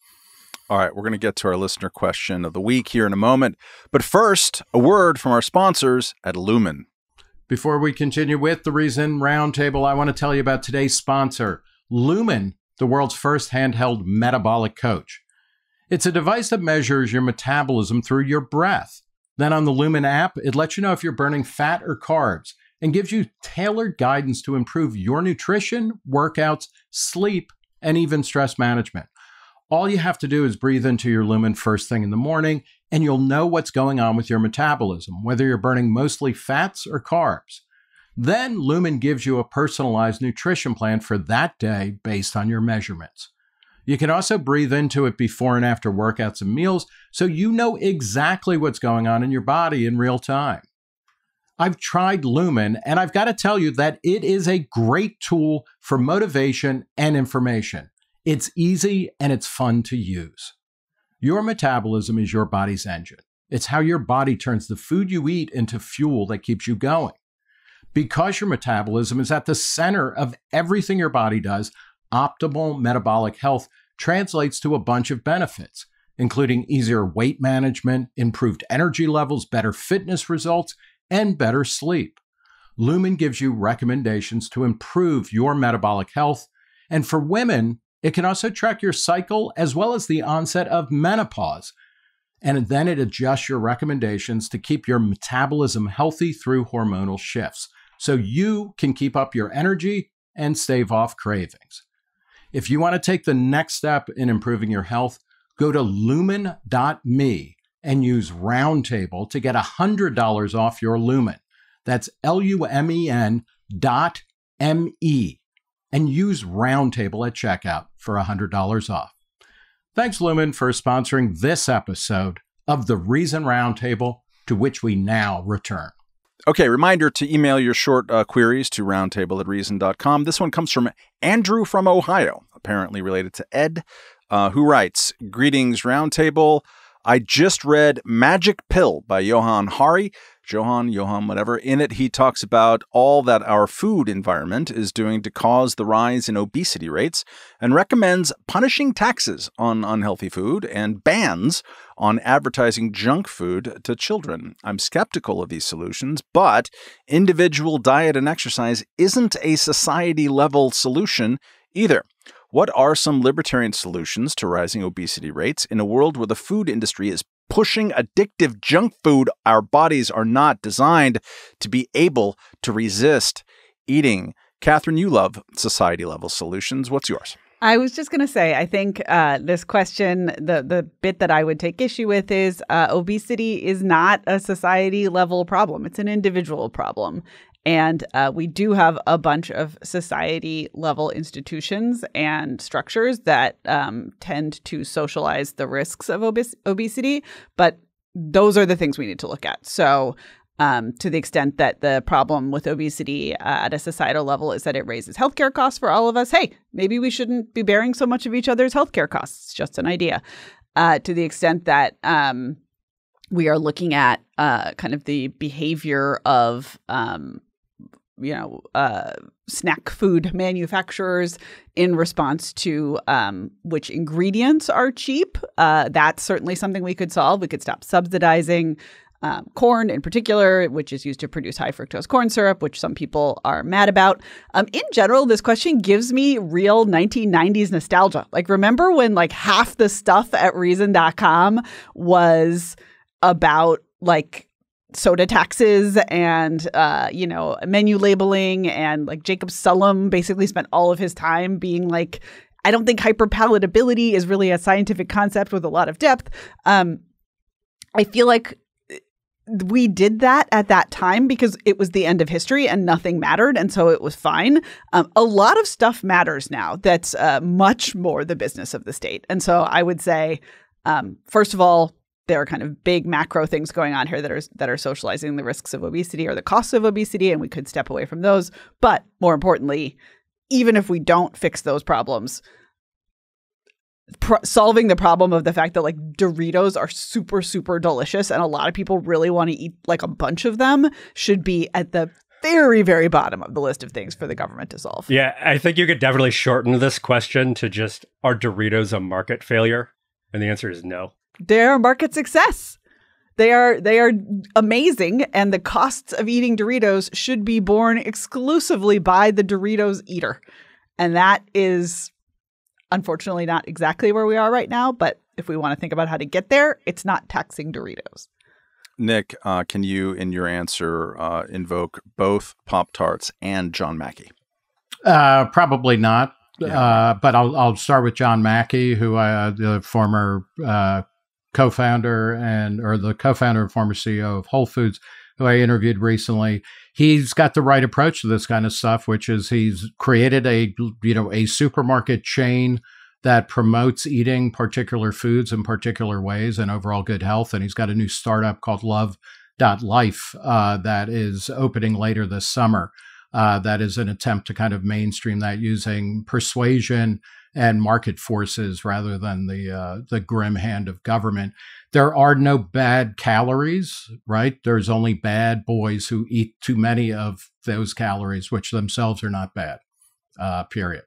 All right, we're going to get to our listener question of the week here in a moment. But first, a word from our sponsors at Lumen. Before we continue with the Reason Roundtable, I want to tell you about today's sponsor, Lumen, the world's first handheld metabolic coach. It's a device that measures your metabolism through your breath. Then on the Lumen app, it lets you know if you're burning fat or carbs and gives you tailored guidance to improve your nutrition, workouts, sleep, and even stress management. All you have to do is breathe into your Lumen first thing in the morning, and you'll know what's going on with your metabolism, whether you're burning mostly fats or carbs. Then Lumen gives you a personalized nutrition plan for that day based on your measurements. You can also breathe into it before and after workouts and meals, so you know exactly what's going on in your body in real time. I've tried Lumen, and I've got to tell you that it is a great tool for motivation and information. It's easy and it's fun to use. Your metabolism is your body's engine. It's how your body turns the food you eat into fuel that keeps you going. Because your metabolism is at the center of everything your body does, optimal metabolic health translates to a bunch of benefits, including easier weight management, improved energy levels, better fitness results, and better sleep. Lumen gives you recommendations to improve your metabolic health, and for women, it can also track your cycle as well as the onset of menopause. And then it adjusts your recommendations to keep your metabolism healthy through hormonal shifts, so you can keep up your energy and stave off cravings. If you want to take the next step in improving your health, go to lumen dot me and use Roundtable to get one hundred dollars off your Lumen. That's L U M E N dot M-E. And use Roundtable at checkout for one hundred dollars off. Thanks, Lumen, for sponsoring this episode of the Reason Roundtable, to which we now return. Okay, reminder to email your short uh, queries to roundtable at reason dot com. This one comes from Andrew from Ohio, apparently related to Ed, uh, who writes, "Greetings, Roundtable. I just read Magic Pill by Johan Hari. Johan, Johan, whatever. In it, he talks about all that our food environment is doing to cause the rise in obesity rates and recommends punishing taxes on unhealthy food and bans on advertising junk food to children. I'm skeptical of these solutions, but individual diet and exercise isn't a society-level solution either. What are some libertarian solutions to rising obesity rates in a world where the food industry is pushing addictive junk food our bodies are not designed to be able to resist eating?" Katherine, you love society-level solutions. What's yours? I was just going to say, I think uh, this question, the the bit that I would take issue with is uh, obesity is not a society-level problem. It's an individual problem. And uh, we do have a bunch of society-level institutions and structures that um, tend to socialize the risks of obes- obesity, but those are the things we need to look at. So um, to the extent that the problem with obesity uh, at a societal level is that it raises healthcare costs for all of us, hey, maybe we shouldn't be bearing so much of each other's healthcare costs. Just an idea. Uh, to the extent that um, we are looking at uh, kind of the behavior of um, you know, uh, snack food manufacturers in response to um, which ingredients are cheap. Uh, that's certainly something we could solve. We could stop subsidizing um, corn in particular, which is used to produce high fructose corn syrup, which some people are mad about. Um, in general, this question gives me real nineteen nineties nostalgia. Like, remember when like half the stuff at reason dot com was about like soda taxes and, uh, you know, menu labeling. And like Jacob Sullum basically spent all of his time being like, I don't think hyperpalatability is really a scientific concept with a lot of depth. Um, I feel like we did that at that time because it was the end of history and nothing mattered. And so it was fine. Um, a lot of stuff matters now that's uh, much more the business of the state. And so I would say, um, first of all, there are kind of big macro things going on here that are that are socializing the risks of obesity or the costs of obesity, and we could step away from those. But more importantly, even if we don't fix those problems, pro solving the problem of the fact that like Doritos are super, super delicious and a lot of people really want to eat like a bunch of them should be at the very, very bottom of the list of things for the government to solve. Yeah, I think you could definitely shorten this question to just, are Doritos a market failure? And the answer is no. They're a market success. They are they are amazing, and the costs of eating Doritos should be borne exclusively by the Doritos eater. And that is unfortunately not exactly where we are right now, but if we want to think about how to get there, it's not taxing Doritos. Nick, uh, can you, in your answer, uh, invoke both Pop-Tarts and John Mackey? Uh, probably not. Yeah. Uh, but I'll, I'll start with John Mackey, who uh, the former uh, co-founder and or the co-founder and former C E O of Whole Foods, who I interviewed recently. He's got the right approach to this kind of stuff, which is he's created a, you know, a supermarket chain that promotes eating particular foods in particular ways and overall good health. And he's got a new startup called love dot life uh, that is opening later this summer. Uh, that is an attempt to kind of mainstream that using persuasion and market forces rather than the uh, the grim hand of government. There are no bad calories, right? There's only bad boys who eat too many of those calories, which themselves are not bad, uh, period.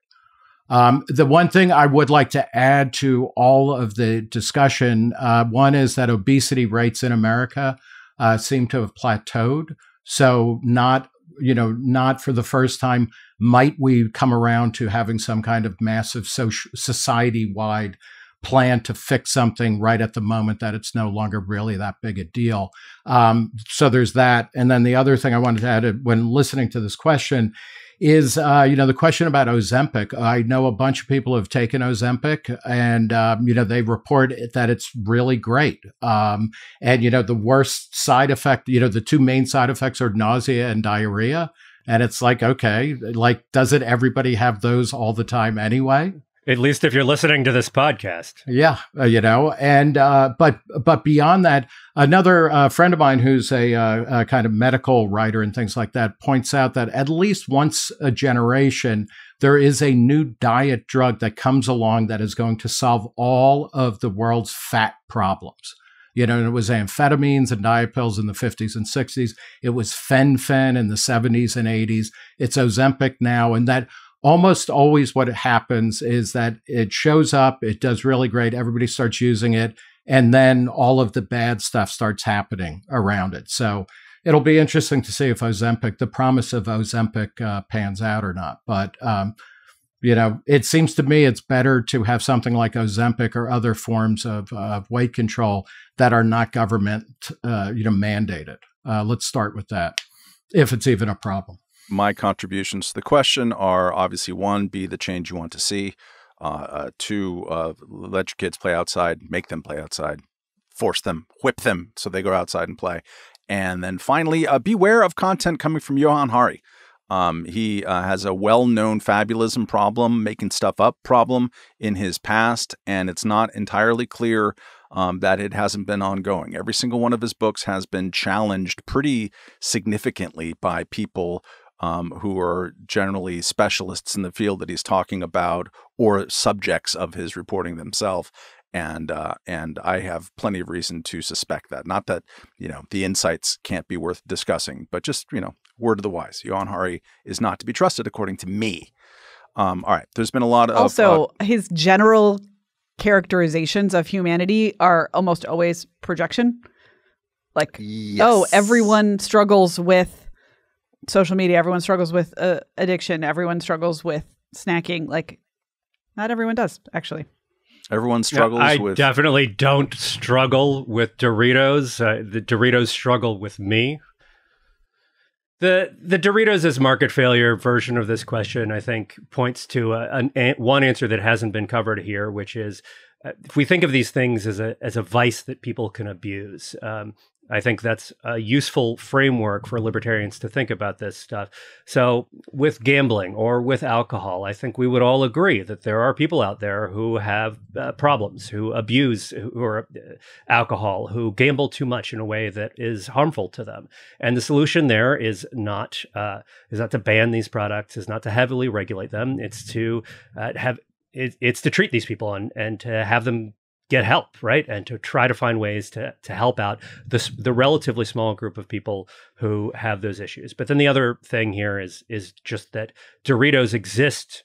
Um, the one thing I would like to add to all of the discussion, uh, one is that obesity rates in America uh, seem to have plateaued. So not you know, not for the first time, might we come around to having some kind of massive social, society-wide plan to fix something right at the moment that it's no longer really that big a deal. Um, so there's that. And then the other thing I wanted to add when listening to this question is, uh, you know, the question about Ozempic. I know a bunch of people have taken Ozempic and, um, you know, they report that it's really great. Um, and, you know, the worst side effect, you know, the two main side effects are nausea and diarrhea. And it's like, okay, like, doesn't everybody have those all the time anyway? At least if you're listening to this podcast. Yeah, you know, and uh, but but beyond that, another uh, friend of mine who's a, uh, a kind of medical writer and things like that points out that at least once a generation, there is a new diet drug that comes along that is going to solve all of the world's fat problems. You know, and it was amphetamines and diet pills in the fifties and sixties. It was Fen-Phen in the seventies and eighties. It's Ozempic now, and that almost always what happens is that it shows up, it does really great, everybody starts using it, and then all of the bad stuff starts happening around it. So it'll be interesting to see if Ozempic, the promise of Ozempic uh, pans out or not. But, um, you know, it seems to me it's better to have something like Ozempic or other forms of, uh, of weight control that are not government, uh, you know, mandated. Uh, let's start with that, if it's even a problem. My contributions to the question are obviously one, be the change you want to see. Uh, uh, two, uh, let your kids play outside, make them play outside, force them, whip them so they go outside and play. And then finally, uh, beware of content coming from Johan Hari. Um, he uh, has a well-known fabulism problem, making stuff up problem in his past, and it's not entirely clear Um, that it hasn't been ongoing. Every single one of his books has been challenged pretty significantly by people um, who are generally specialists in the field that he's talking about or subjects of his reporting themselves. And uh, and I have plenty of reason to suspect that. Not that, you know, the insights can't be worth discussing, but just, you know, word of the wise. Johan Hari is not to be trusted, according to me. Um, all right. There's been a lot of... Also, uh, his general... characterizations of humanity are almost always projection. Like, yes. Oh, everyone struggles with social media. Everyone struggles with uh, addiction. Everyone struggles with snacking. Like, not everyone does, actually. Everyone struggles yeah, I with... I definitely don't struggle with Doritos. Uh, the Doritos struggle with me. The the Doritos as market failure version of this question, I think, points to a, an, a, one answer that hasn't been covered here, which is uh, if we think of these things as a as a vice that people can abuse, um, I think that's a useful framework for libertarians to think about this stuff. So with gambling or with alcohol, I think we would all agree that there are people out there who have uh, problems, who abuse who are, uh, alcohol, who gamble too much in a way that is harmful to them. And the solution there is not uh, is not to ban these products, is not to heavily regulate them. It's to uh, have it, it's to treat these people and, and to have them get help, right? And to try to find ways to to help out this, the relatively small group of people who have those issues. But then the other thing here is is just that Doritos exist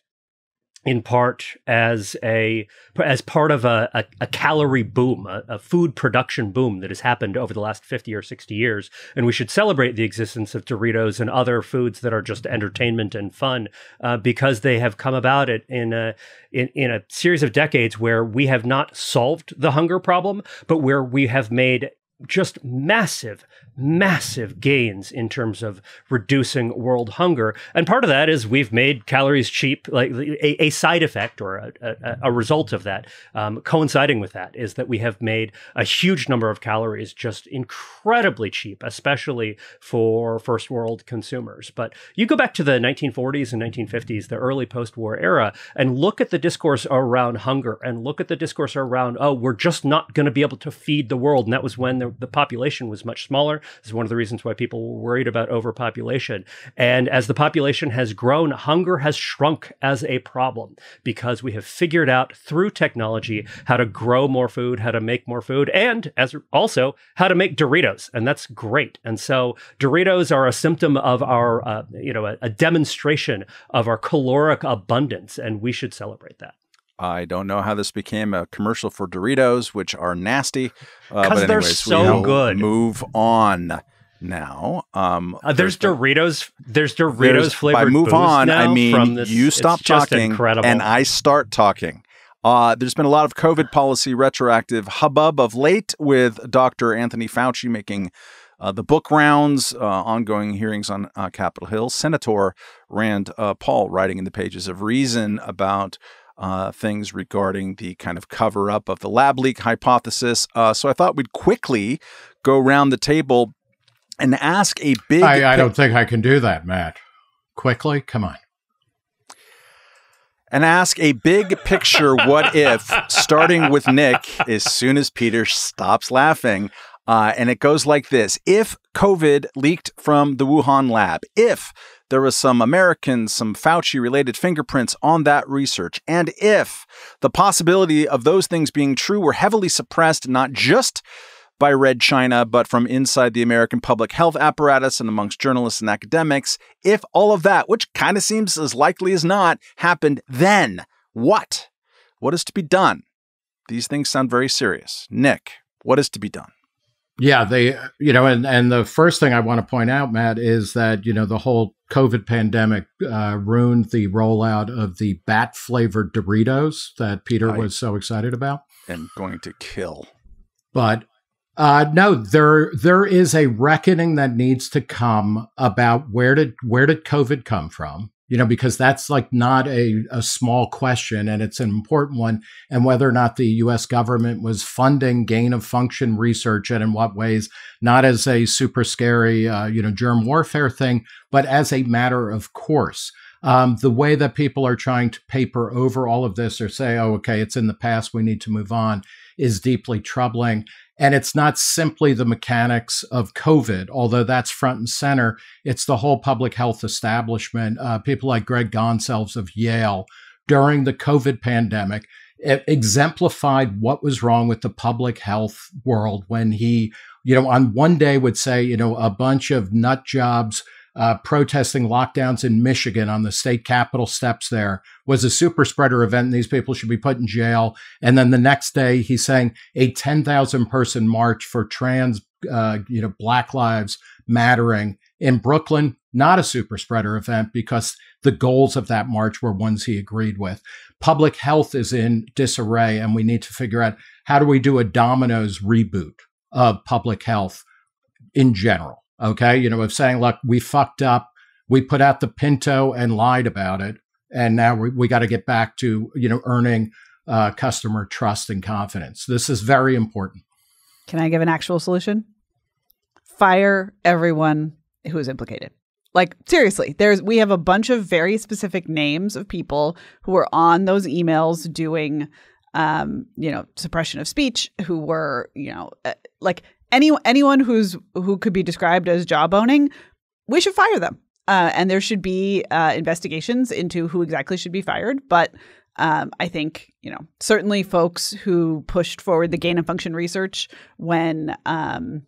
in part as a as part of a, a, a calorie boom, a, a food production boom that has happened over the last fifty or sixty years. And we should celebrate the existence of Doritos and other foods that are just entertainment and fun uh, because they have come about it in a, in, in a series of decades where we have not solved the hunger problem, but where we have made just massive, massive gains in terms of reducing world hunger. And part of that is we've made calories cheap, like a, a side effect or a, a, a result of that, um, coinciding with that is that we have made a huge number of calories just incredibly cheap, especially for first world consumers. But you go back to the nineteen forties and nineteen fifties, the early post-war era, and look at the discourse around hunger and look at the discourse around, oh, we're just not going to be able to feed the world. And that was when the The population was much smaller. This is one of the reasons why people were worried about overpopulation. And as the population has grown, hunger has shrunk as a problem because we have figured out through technology how to grow more food, how to make more food, and as also how to make Doritos. And that's great. And so Doritos are a symptom of our, uh, you know, a, a demonstration of our caloric abundance, and we should celebrate that. I don't know how this became a commercial for Doritos, which are nasty. Because uh, they're anyways, so good. Move on now. Um, uh, there's, there's Doritos. There's Doritos flavored. By move on, I mean this, you stop talking and I start talking. Uh, there's been a lot of COVID policy retroactive hubbub of late, with Doctor Anthony Fauci making Uh, the book rounds, uh, ongoing hearings on uh, Capitol Hill, Senator Rand uh, Paul writing in the pages of Reason about uh, things regarding the kind of cover up of the lab leak hypothesis. Uh, so I thought we'd quickly go round the table and ask a big... I, I don't think I can do that, Matt. Quickly? Come on. And ask a big picture what if, starting with Nick, as soon as Peter stops laughing. Uh, and it goes like this. If COVID leaked from the Wuhan lab, if there was some American, some Fauci-related fingerprints on that research, and if the possibility of those things being true were heavily suppressed, not just by Red China, but from inside the American public health apparatus and amongst journalists and academics, if all of that, which kind of seems as likely as not, happened, then what? What is to be done? These things sound very serious. Nick, what is to be done? Yeah, they, you know, and, and the first thing I want to point out, Matt, is that, you know, the whole COVID pandemic uh, ruined the rollout of the bat flavored Doritos that Peter I was so excited about. And going to kill. But uh, no, there there is a reckoning that needs to come about where did where did COVID come from? You know, because that's like not a, a small question, and it's an important one, and whether or not the U S government was funding gain of function research and in what ways, not as a super scary, uh, you know, germ warfare thing, but as a matter of course. Um, the way that people are trying to paper over all of this or say, oh, okay, it's in the past, we need to move on, is deeply troubling. And it's not simply the mechanics of COVID, although that's front and center. It's the whole public health establishment. Uh, people like Greg Gonsalves of Yale during the COVID pandemic it exemplified what was wrong with the public health world when he, you know, on one day would say, you know, a bunch of nut jobs Uh, protesting lockdowns in Michigan on the state capitol steps there was a super spreader event, and these people should be put in jail. And then the next day, he's saying a ten thousand person march for trans, uh, you know, Black Lives Mattering in Brooklyn not a super spreader event because the goals of that march were ones he agreed with. Public health is in disarray, and we need to figure out, how do we do a dominoes reboot of public health in general? Okay, you know, of saying, look, we fucked up, we put out the Pinto and lied about it, and now we, we got to get back to, you know, earning uh, customer trust and confidence. This is very important. Can I give an actual solution? Fire everyone who is implicated. Like, seriously, there's we have a bunch of very specific names of people who were on those emails doing, um, you know, suppression of speech, who were, you know, uh, like any anyone who's who could be described as jawboning. We should fire them. Uh, and there should be uh, investigations into who exactly should be fired. But um, I think, you know, certainly folks who pushed forward the gain of function research when um,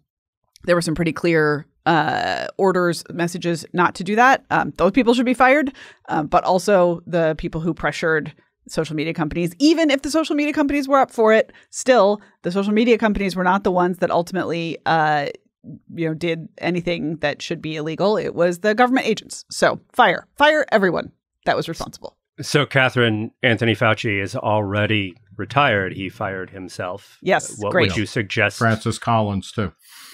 there were some pretty clear Uh, orders, messages not to do that. Um, those people should be fired, um, but also the people who pressured social media companies. Even if the social media companies were up for it, still, the social media companies were not the ones that ultimately uh, you know, did anything that should be illegal. It was the government agents. So fire, fire everyone that was responsible. So, Catherine, Anthony Fauci is already retired. He fired himself. Yes, uh, what great. Would you suggest? Francis Collins, too.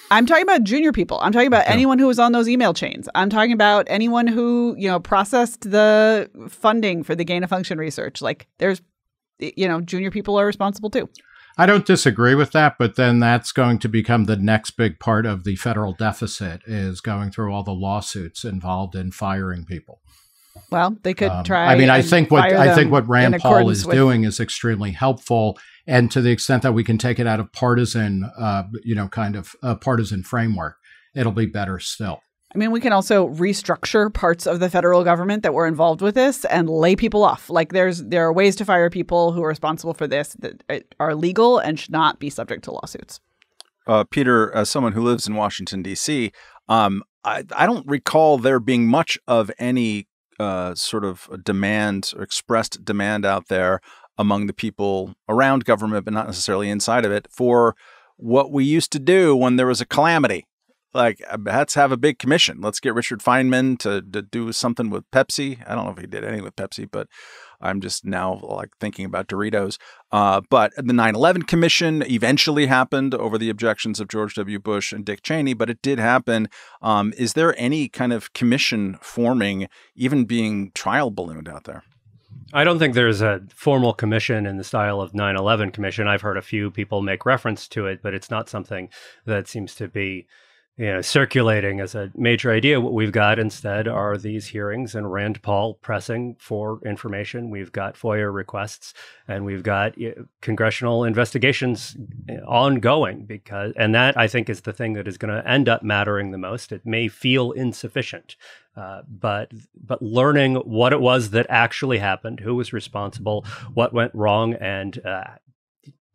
I'm talking about junior people. I'm talking about anyone who was on those email chains. I'm talking about anyone who, you know, processed the funding for the gain of function research. Like, there's, you know, junior people are responsible too. I don't disagree with that, but then that's going to become the next big part of the federal deficit, is going through all the lawsuits involved in firing people. Well, they could um, try. I mean, I think what I think what Rand Paul is doing is extremely helpful. And to the extent that we can take it out of partisan, uh, you know, kind of uh, partisan framework, it'll be better still. I mean, we can also restructure parts of the federal government that were involved with this and lay people off. Like, there's there are ways to fire people who are responsible for this that are legal and should not be subject to lawsuits. Uh, Peter, as someone who lives in Washington, D C, um, I, I don't recall there being much of any uh, sort of demand or expressed demand out there among the people around government, but not necessarily inside of it, for what we used to do when there was a calamity. Like, let's have a big commission. Let's get Richard Feynman to, to do something with Pepsi. I don't know if he did anything with Pepsi, but I'm just now like thinking about Doritos. Uh, but the nine eleven commission eventually happened over the objections of George W. Bush and Dick Cheney, but it did happen. Um, is there any kind of commission forming, even being trial ballooned out there? I don't think there's a formal commission in the style of nine eleven commission. I've heard a few people make reference to it, but it's not something that seems to be, you know, circulating as a major idea. What we've got instead are these hearings and Rand Paul pressing for information. We've got FOIA requests, and we've got congressional investigations ongoing, because, and that I think is the thing that is going to end up mattering the most. It may feel insufficient. Uh, but but learning what it was that actually happened, who was responsible, what went wrong, and uh,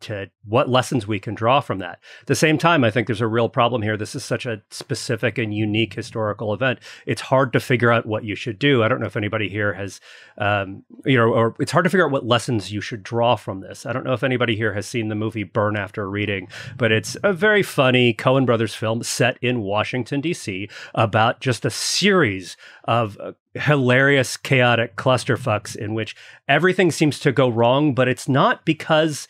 to what lessons we can draw from that. At the same time, I think there's a real problem here. This is such a specific and unique historical event. It's hard to figure out what you should do. I don't know if anybody here has, um, you know, or it's hard to figure out what lessons you should draw from this. I don't know if anybody here has seen the movie Burn After Reading, but it's a very funny Coen Brothers film set in Washington, D C about just a series of uh, hilarious, chaotic clusterfucks in which everything seems to go wrong, but it's not because...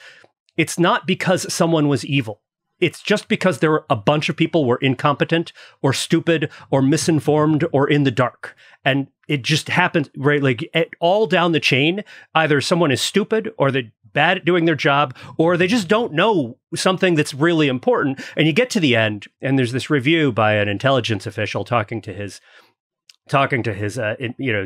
It's not because someone was evil. It's just because there were a bunch of people were incompetent or stupid or misinformed or in the dark. And it just happens, right? Like, it, all down the chain, either someone is stupid or they're bad at doing their job, or they just don't know something that's really important. And you get to the end, and there's this review by an intelligence official talking to his... talking to his, uh, you know,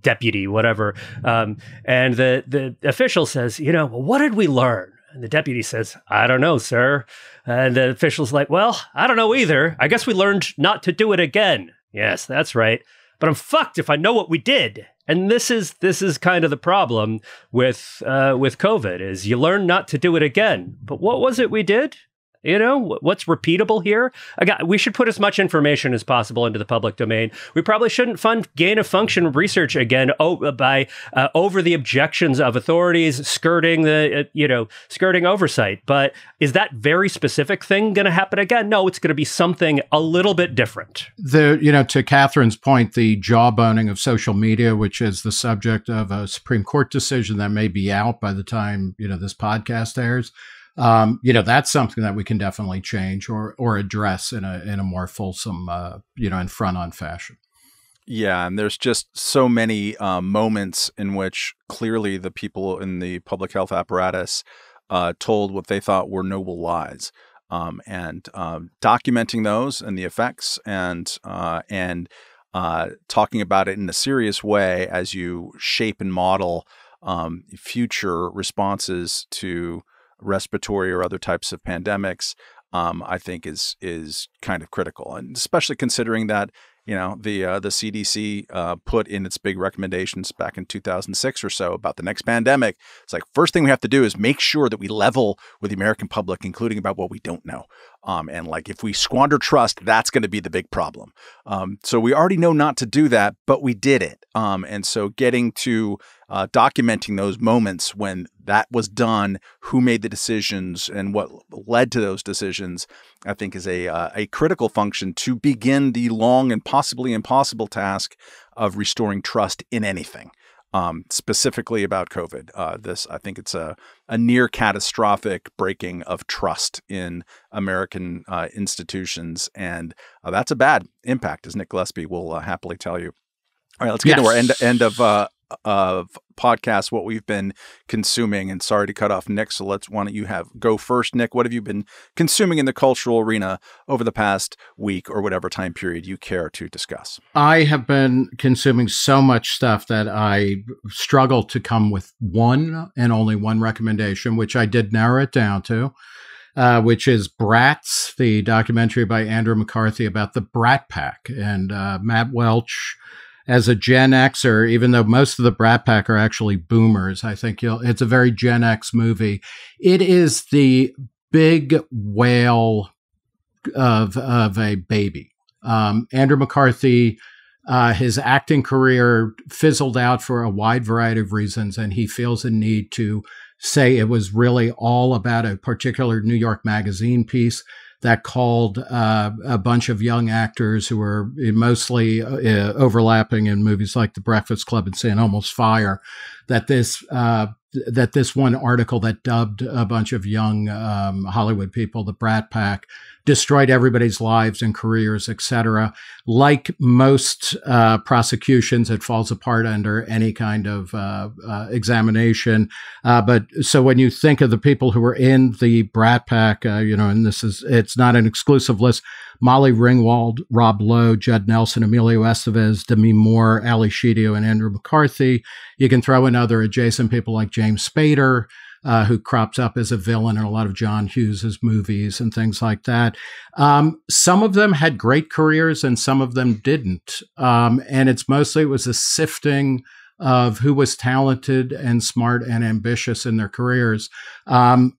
deputy, whatever. Um, and the, the official says, you know, well, what did we learn? And the deputy says, I don't know, sir. And the official's like, well, I don't know either. I guess we learned not to do it again. Yes, that's right. But I'm fucked if I know what we did. And this is this is kind of the problem with uh, with COVID, is you learn not to do it again. But what was it we did? You know, what's repeatable here? I got, we should put as much information as possible into the public domain. We probably shouldn't fund gain-of-function research again oh, by uh, over the objections of authorities, skirting the, uh, you know, skirting oversight. But is that very specific thing going to happen again? No, it's going to be something a little bit different. The, you know, to Catherine's point, the jawboning of social media, which is the subject of a Supreme Court decision that may be out by the time, you know, this podcast airs. Um, you know, that's something that we can definitely change or or address in a in a more fulsome, uh, you know, and front on fashion. Yeah. And there's just so many uh, moments in which clearly the people in the public health apparatus uh, told what they thought were noble lies, um, and uh, documenting those and the effects and uh, and uh, talking about it in a serious way as you shape and model um, future responses to respiratory or other types of pandemics, um, I think is is kind of critical, and especially considering that, you know, the uh, the C D C uh, put in its big recommendations back in two thousand six or so about the next pandemic. It's like, first thing we have to do is make sure that we level with the American public, including about what we don't know. Um, and like, if we squander trust, that's going to be the big problem. Um, so we already know not to do that, but we did it. Um, and so getting to uh, documenting those moments when that was done, who made the decisions and what led to those decisions, I think is a, uh, a critical function to begin the long and possibly impossible task of restoring trust in anything. Um, specifically about COVID. Uh, this, I think it's a, a near catastrophic breaking of trust in American uh, institutions. And uh, that's a bad impact, as Nick Gillespie will uh, happily tell you. All right, let's get yes. to our end, end of uh, of podcast, what we've been consuming. And sorry to cut off Nick, so let's, why don't you have go first, Nick? What have you been consuming in the cultural arena over the past week or whatever time period you care to discuss? I have been consuming so much stuff that I struggled to come with one and only one recommendation, which I did narrow it down to, uh, which is Bratz, the documentary by Andrew McCarthy about the Brat Pack and uh, Matt Welch. As a Gen Xer, even though most of the Brat Pack are actually boomers, I think you'll, it's a very Gen X movie. It is the big whale of, of a baby. Um, Andrew McCarthy, uh, his acting career fizzled out for a wide variety of reasons, and he feels a need to say it was really all about a particular New York Magazine piece that called uh, a bunch of young actors who were mostly uh, overlapping in movies like The Breakfast Club and Saint Elmo's Fire, that this uh, that this one article that dubbed a bunch of young um, Hollywood people the Brat Pack destroyed everybody's lives and careers, et cetera. Like most uh, prosecutions, it falls apart under any kind of uh, uh, examination. Uh, but so when you think of the people who were in the Brat Pack, uh, you know, and this is, it's not an exclusive list, Molly Ringwald, Rob Lowe, Judd Nelson, Emilio Estevez, Demi Moore, Ali Sheedy, and Andrew McCarthy. You can throw in other adjacent people like James Spader, Uh, who crops up as a villain in a lot of John Hughes's movies and things like that. Um, some of them had great careers and some of them didn't. Um, and it's mostly, it was a sifting of who was talented and smart and ambitious in their careers. Um,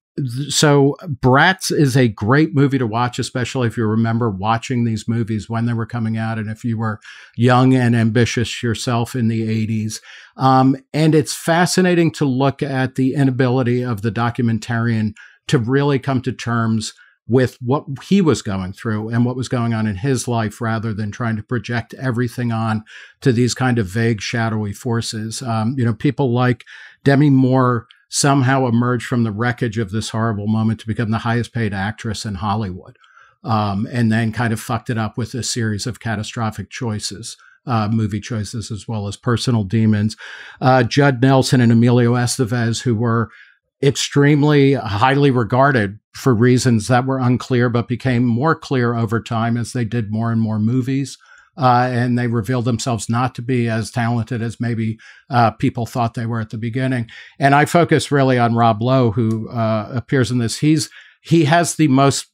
so Bratz is a great movie to watch, especially if you remember watching these movies when they were coming out and if you were young and ambitious yourself in the eighties. Um, and it's fascinating to look at the inability of the documentarian to really come to terms with what he was going through and what was going on in his life, rather than trying to project everything on to these kind of vague, shadowy forces. Um, you know, people like Demi Moore somehow emerged from the wreckage of this horrible moment to become the highest paid actress in Hollywood, um, and then kind of fucked it up with a series of catastrophic choices, uh, movie choices, as well as personal demons. Uh, Judd Nelson and Emilio Estevez, who were extremely highly regarded for reasons that were unclear, but became more clear over time as they did more and more movies. Uh, and they revealed themselves not to be as talented as maybe uh, people thought they were at the beginning. And I focus really on Rob Lowe, who uh, appears in this. He's he has the most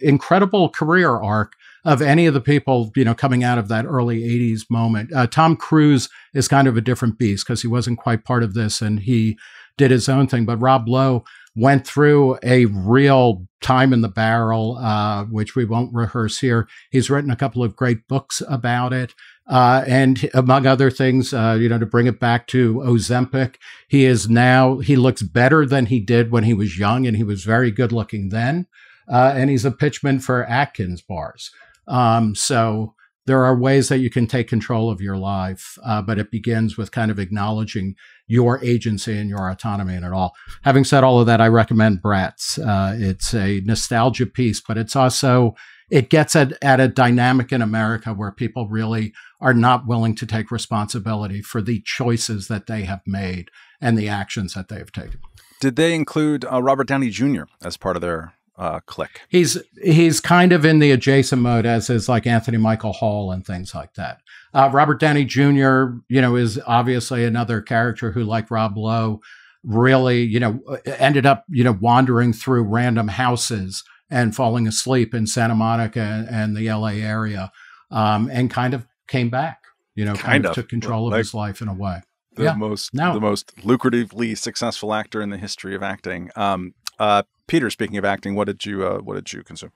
incredible career arc of any of the people, you know, coming out of that early eighties moment. Uh, Tom Cruise is kind of a different beast because he wasn't quite part of this and he did his own thing. But Rob Lowe went through a real time in the barrel, uh, which we won't rehearse here. He's written a couple of great books about it. Uh, and among other things, uh, you know, to bring it back to Ozempic, he is now, he looks better than he did when he was young, and he was very good looking then. Uh, and he's a pitchman for Atkins bars. Um, so there are ways that you can take control of your life, uh, but it begins with kind of acknowledging your agency and your autonomy in it all. Having said all of that, I recommend Bratz. Uh, it's a nostalgia piece, but it's also, it gets at, at a dynamic in America where people really are not willing to take responsibility for the choices that they have made and the actions that they have taken. Did they include uh, Robert Downey Junior as part of their Uh, click? He's he's kind of in the adjacent mode, as is like Anthony Michael Hall and things like that. Uh, Robert Downey Junior, you know, is obviously another character who, like Rob Lowe, really, you know, ended up, you know, wandering through random houses and falling asleep in Santa Monica and the L A area, um, and kind of came back, you know, kind, kind of, of took control like, of his life in a way. The yeah. most no. the most lucratively successful actor in the history of acting. Um, uh, Peter, speaking of acting, what did you uh, what did you consume?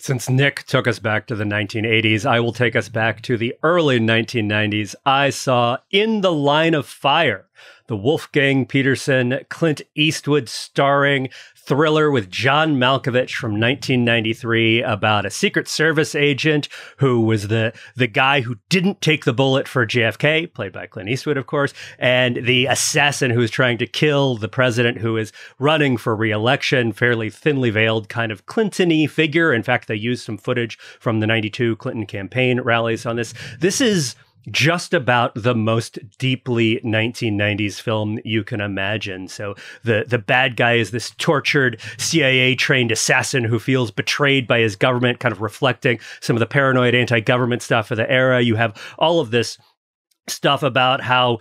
Since Nick took us back to the nineteen eighties, I will take us back to the early nineteen nineties. I saw In the Line of Fire, the Wolfgang Peterson, Clint Eastwood starring thriller with John Malkovich from nineteen ninety-three about a Secret Service agent who was the, the guy who didn't take the bullet for J F K, played by Clint Eastwood, of course, and the assassin who is trying to kill the president who is running for re-election, fairly thinly veiled kind of Clinton-y figure. In fact, they used some footage from the ninety-two Clinton campaign rallies on this. This is just about the most deeply nineteen nineties film you can imagine. So the, the bad guy is this tortured C I A-trained assassin who feels betrayed by his government, kind of reflecting some of the paranoid anti-government stuff of the era. You have all of this stuff about how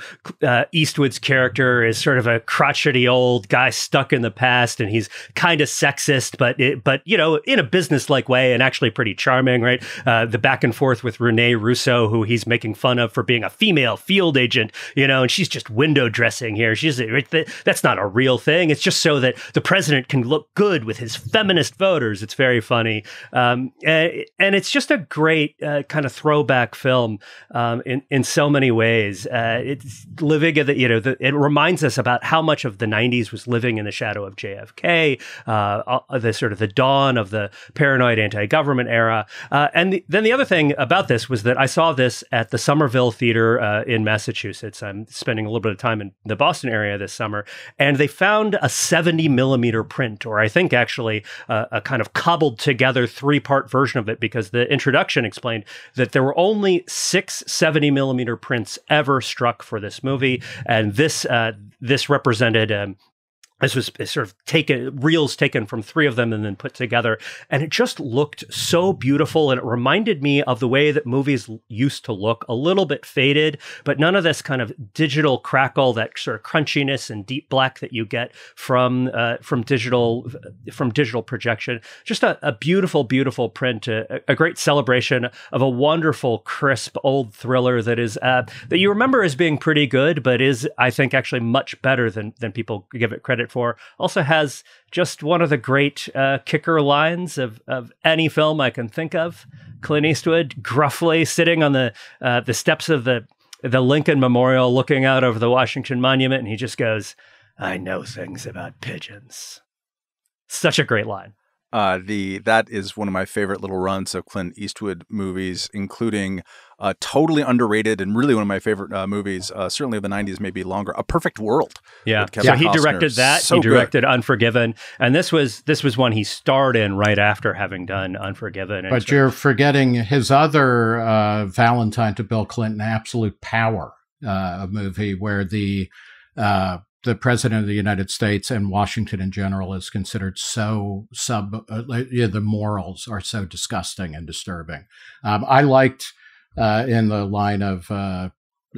uh, Eastwood's character is sort of a crotchety old guy stuck in the past, and he's kind of sexist, but it, but you know, in a businesslike way, and actually pretty charming, right? Uh, the back and forth with Renee Russo, who he's making fun of for being a female field agent, you know, and she's just window dressing here. She's that's not a real thing. It's just so that the president can look good with his feminist voters. It's very funny, um, and, and it's just a great uh, kind of throwback film um, in in so many ways. ways. Uh, it's living in the, you know, the, it reminds us about how much of the nineties was living in the shadow of J F K, uh, the sort of the dawn of the paranoid anti-government era. Uh, and the, then the other thing about this was that I saw this at the Somerville Theater uh, in Massachusetts. I'm spending a little bit of time in the Boston area this summer, and they found a seventy millimeter print, or I think actually uh, a kind of cobbled together three-part version of it, because the introduction explained that there were only six seventy millimeter prints ever struck for this movie, and this uh, this represented um, this was sort of taken reels taken from three of them and then put together, and it just looked so beautiful, and it reminded me of the way that movies used to look, a little bit faded, but none of this kind of digital crackle, that sort of crunchiness and deep black that you get from uh, from digital from digital projection. Just a, a beautiful, beautiful print, a, a great celebration of a wonderful, crisp old thriller that is uh, that you remember as being pretty good, but is, I think, actually much better than than people give it credit for. For. Also has just one of the great uh, kicker lines of, of any film I can think of. Clint Eastwood gruffly sitting on the uh, the steps of the, the Lincoln Memorial, looking out over the Washington Monument, and he just goes, "I know things about pigeons." Such a great line. Uh, the that is one of my favorite little runs of Clint Eastwood movies, including uh, totally underrated and really one of my favorite uh, movies, uh, certainly of the nineties, maybe longer, A Perfect World. Yeah, so he Costner. directed that. So he directed good. Unforgiven, and this was this was one he starred in right after having done Unforgiven. And but you're forgetting his other uh, Valentine to Bill Clinton, Absolute Power, uh, movie where the uh, the president of the United States and Washington in general is considered so sub, uh, you know, the morals are so disgusting and disturbing. Um, I liked uh, in the line of uh,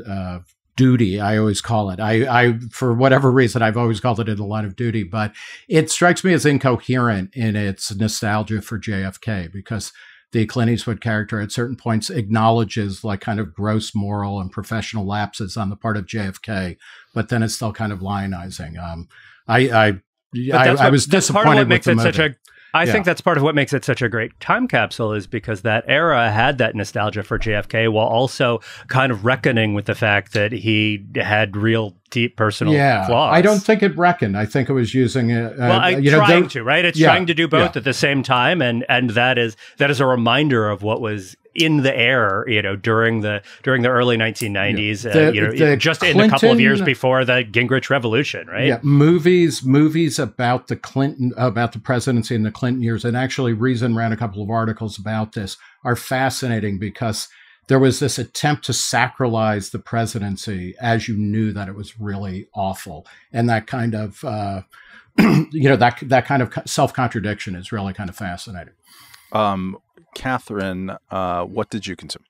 uh, duty, I always call it, I, I, for whatever reason, I've always called it In the Line of Duty, but it strikes me as incoherent in its nostalgia for J F K, because the Clint Eastwood character at certain points acknowledges like kind of gross moral and professional lapses on the part of J F K, but then it's still kind of lionizing. Um, I I, I, what, I was disappointed with the movie. I yeah. think that's part of what makes it such a great time capsule, is because that era had that nostalgia for J F K while also kind of reckoning with the fact that he had real deep personal yeah. flaws. I don't think it reckoned. I think it was using it. Uh, well, I, you trying know, they, to, right? It's yeah, trying to do both yeah. at the same time. And and that is that is a reminder of what was in the air, you know, during the during the early nineteen nineties, yeah. the, uh, you know, the just Clinton, in a couple of years before the Gingrich Revolution, right? Yeah, movies, movies about the Clinton, about the presidency in the Clinton years, and actually Reason ran a couple of articles about this, are fascinating because there was this attempt to sacralize the presidency as you knew that it was really awful, and that kind of, uh, you know, that that kind of self-contradiction is really kind of fascinating. Um. Katherine, uh, what did you consume?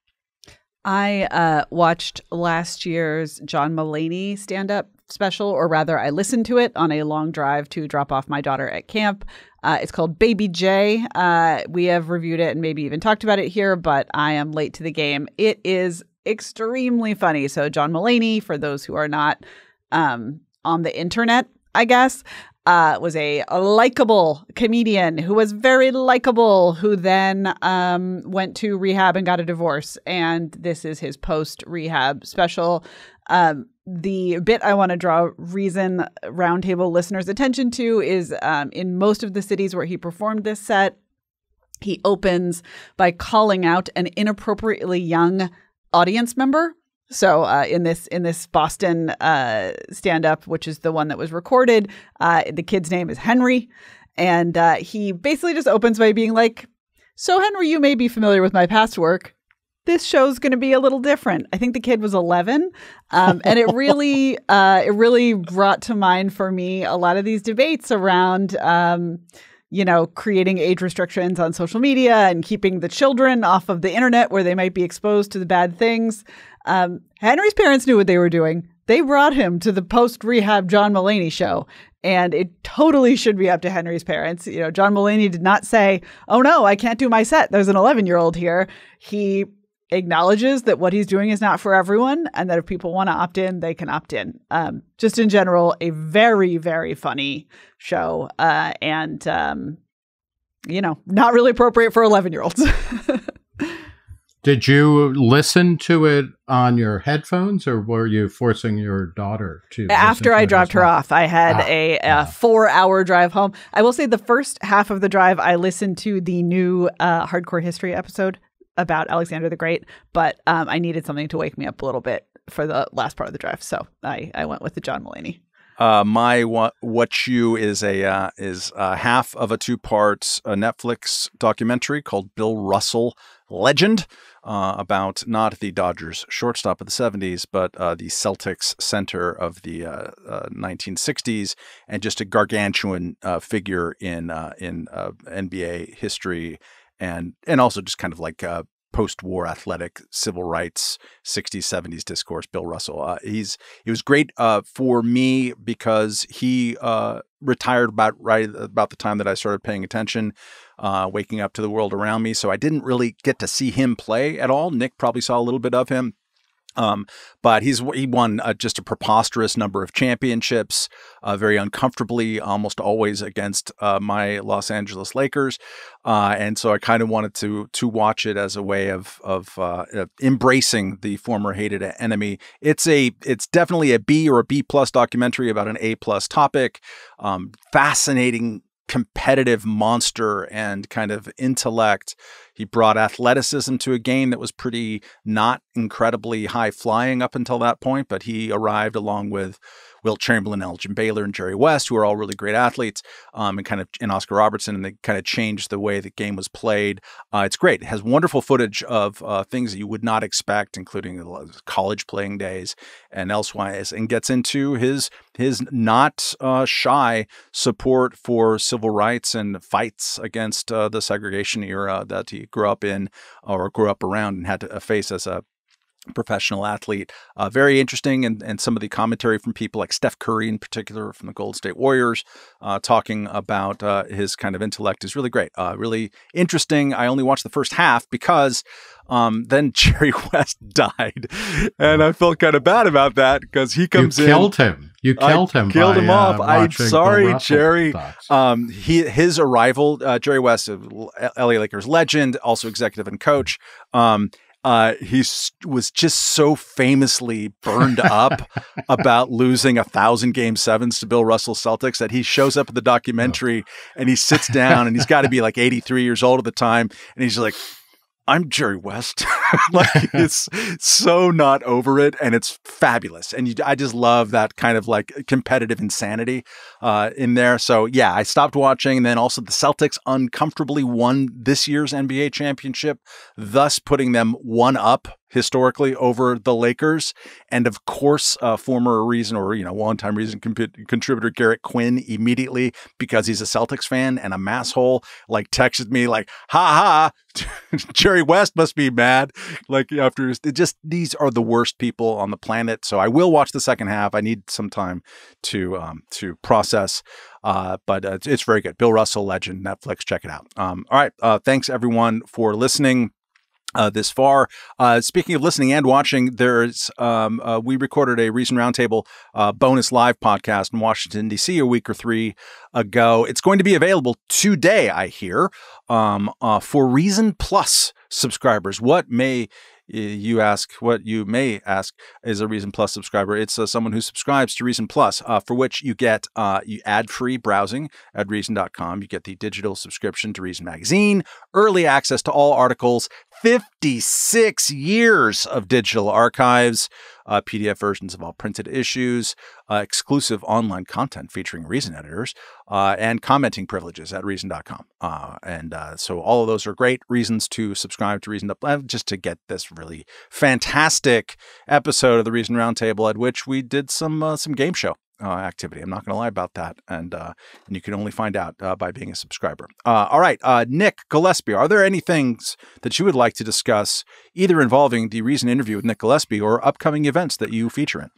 I uh, watched last year's John Mulaney stand-up special, or rather I listened to it on a long drive to drop off my daughter at camp. Uh, it's called Baby J. Uh, we have reviewed it and maybe even talked about it here, but I am late to the game. It is extremely funny. So John Mulaney, for those who are not um, on the internet, I guess, Uh, was a, a likable comedian who was very likable, who then um, went to rehab and got a divorce. And this is his post-rehab special. Um, the bit I want to draw Reason Roundtable listeners' attention to is um, in most of the cities where he performed this set, he opens by calling out an inappropriately young audience member. So uh, in this in this Boston uh, stand-up, which is the one that was recorded, uh, the kid's name is Henry. And uh, he basically just opens by being like, so Henry, you may be familiar with my past work. This show's going to be a little different. I think the kid was eleven. Um, and it really uh, it really brought to mind for me a lot of these debates around um, – you know, creating age restrictions on social media and keeping the children off of the internet where they might be exposed to the bad things. Um, Henry's parents knew what they were doing. They brought him to the post-rehab John Mulaney show, and it totally should be up to Henry's parents. You know, John Mulaney did not say, oh, no, I can't do my set. There's an eleven-year-old here. He acknowledges that what he's doing is not for everyone, and that if people want to opt in, they can opt in. Um, just in general, a very, very funny show, uh, and, um, you know, not really appropriate for eleven-year-olds. Did you listen to it on your headphones, or were you forcing your daughter to? After I dropped her off, I had ah, a, a ah. four-hour drive home. I will say the first half of the drive, I listened to the new uh, Hardcore History episode about Alexander the Great, but um, I needed something to wake me up a little bit for the last part of the drive, so I, I went with the John Mulaney. Uh, my wa What You is a uh, is a half of a two part uh, Netflix documentary called Bill Russell, Legend, uh, about not the Dodgers shortstop of the seventies, but uh, the Celtics center of the uh, uh, nineteen sixties, and just a gargantuan uh, figure in uh, in uh, N B A history. And and also just kind of like uh, post-war athletic, civil rights, sixties, seventies discourse, Bill Russell. Uh, he's It was great uh, for me because he uh, retired about right about the time that I started paying attention, uh, waking up to the world around me. So I didn't really get to see him play at all. Nick probably saw a little bit of him. Um, but he's he won uh, just a preposterous number of championships, uh, very uncomfortably, almost always against uh, my Los Angeles Lakers, uh, and so I kind of wanted to to watch it as a way of of uh, embracing the former hated enemy. It's a it's definitely a B or a B plus documentary about an A plus topic. Um, fascinating, competitive monster and kind of intellect. He brought athleticism to a game that was pretty not incredibly high flying up until that point, but he arrived along with Wilt Chamberlain, Elgin Baylor, and Jerry West, who are all really great athletes, um, and kind of and Oscar Robertson, and they kind of changed the way the game was played. Uh, it's great. It has wonderful footage of uh, things that you would not expect, including college playing days and elsewise, and gets into his his not uh, shy support for civil rights and fights against uh, the segregation era that he grew up in or grew up around and had to face as a professional athlete. Uh, very interesting. And, and some of the commentary from people like Steph Curry in particular from the Golden State Warriors uh, talking about uh, his kind of intellect is really great. Uh, really interesting. I only watched the first half because um, then Jerry West died. And I felt kind of bad about that because he comes in. You killed him. You killed him. I killed him off. I'm sorry, Jerry. Um, he, his arrival, uh, Jerry West, L A Lakers legend, also executive and coach. Um, Uh, he was just so famously burned up about losing a thousand game sevens to Bill Russell Celtics that he shows up at the documentary oh. and he sits down and he's got to be like eighty-three years old at the time. And he's like, I'm Jerry West. Like, it's so not over it. And it's fabulous. And you, I just love that kind of like competitive insanity uh, in there. So yeah, I stopped watching. And then also the Celtics uncomfortably won this year's N B A championship, thus putting them one up historically over the Lakers. And of course, uh, former Reason or, you know, longtime Reason contributor Garrett Quinn immediately, because he's a Celtics fan and a masshole, like texted me like, ha ha, Jerry West must be mad. Like after it just, these are the worst people on the planet. So I will watch the second half. I need some time to, um, to process. Uh, but uh, it's, it's very good. Bill Russell, legend, Netflix, check it out. Um, all right. Uh, thanks everyone for listening. Uh, this far. Uh, speaking of listening and watching, there's um, uh, we recorded a Reason Roundtable uh, bonus live podcast in Washington, D C a week or three ago. It's going to be available today, I hear, um, uh, for Reason Plus subscribers. What may you ask, what you may ask is a Reason Plus subscriber. It's uh, someone who subscribes to Reason Plus, uh, for which you get uh, you ad-free browsing at Reason dot com. You get the digital subscription to Reason Magazine, early access to all articles, fifty-six years of digital archives, uh, P D F versions of all printed issues, uh, exclusive online content featuring Reason editors, uh, and commenting privileges at Reason dot com. Uh, and uh, so all of those are great reasons to subscribe to Reason, just to get this really fantastic episode of the Reason Roundtable, at which we did some uh, some game show Uh, activity. I'm not going to lie about that. And, uh, and you can only find out uh, by being a subscriber. Uh, all right. Uh, Nick Gillespie, are there any things that you would like to discuss, either involving the Reason interview with Nick Gillespie or upcoming events that you feature in?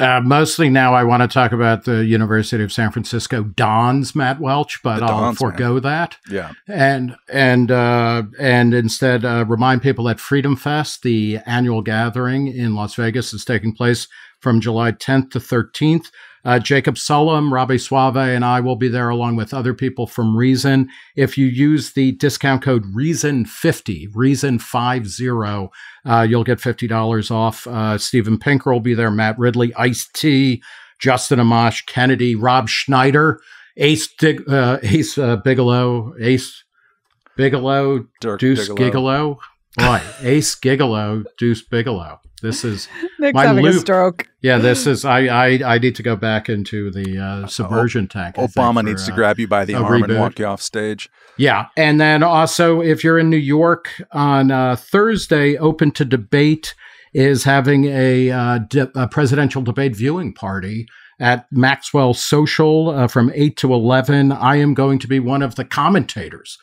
Uh, mostly now I want to talk about the University of San Francisco Dons, Matt Welch, but the I'll Dons, forego man. that. Yeah. And, and, uh, and instead uh, remind people that Freedom Fest, the annual gathering in Las Vegas, is taking place from July tenth to thirteenth. Uh, Jacob Sullum, Robbie Suave, and I will be there along with other people from Reason. If you use the discount code Reason fifty, Reason fifty, uh, you'll get fifty dollars off. Uh, Steven Pinker will be there, Matt Ridley, Ice-T, Justin Amash, Kennedy, Rob Schneider, Ace, Dig uh, Ace uh, Bigelow, Ace Bigelow, Dirk Deuce Bigelow. Gigolo. Right, Ace Gigolo, Deuce Bigelow. This is Nick's my having loop. a stroke. Yeah, this is. I, I I need to go back into the uh, subversion tank. I Obama think, needs for, to uh, grab you by the arm reboot. and walk you off stage. Yeah, and then also if you're in New York on uh, Thursday, Open to Debate is having a, uh, de a presidential debate viewing party at Maxwell Social uh, from eight to eleven. I am going to be one of the commentators.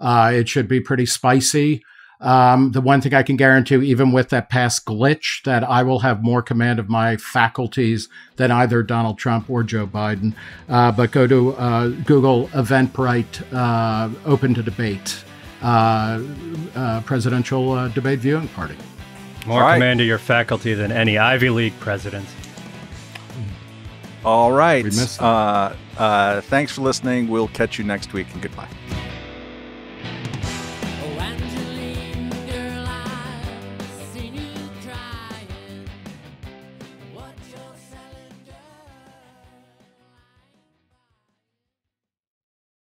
Uh, it should be pretty spicy. Um, the one thing I can guarantee, even with that past glitch, that I will have more command of my faculties than either Donald Trump or Joe Biden. Uh, but go to uh, Google Eventbrite, uh, Open to Debate, uh, uh, presidential uh, debate viewing party. More right. command of your faculty than any Ivy League president. All right. We missed that. Uh, uh, thanks for listening. We'll catch you next week, and goodbye.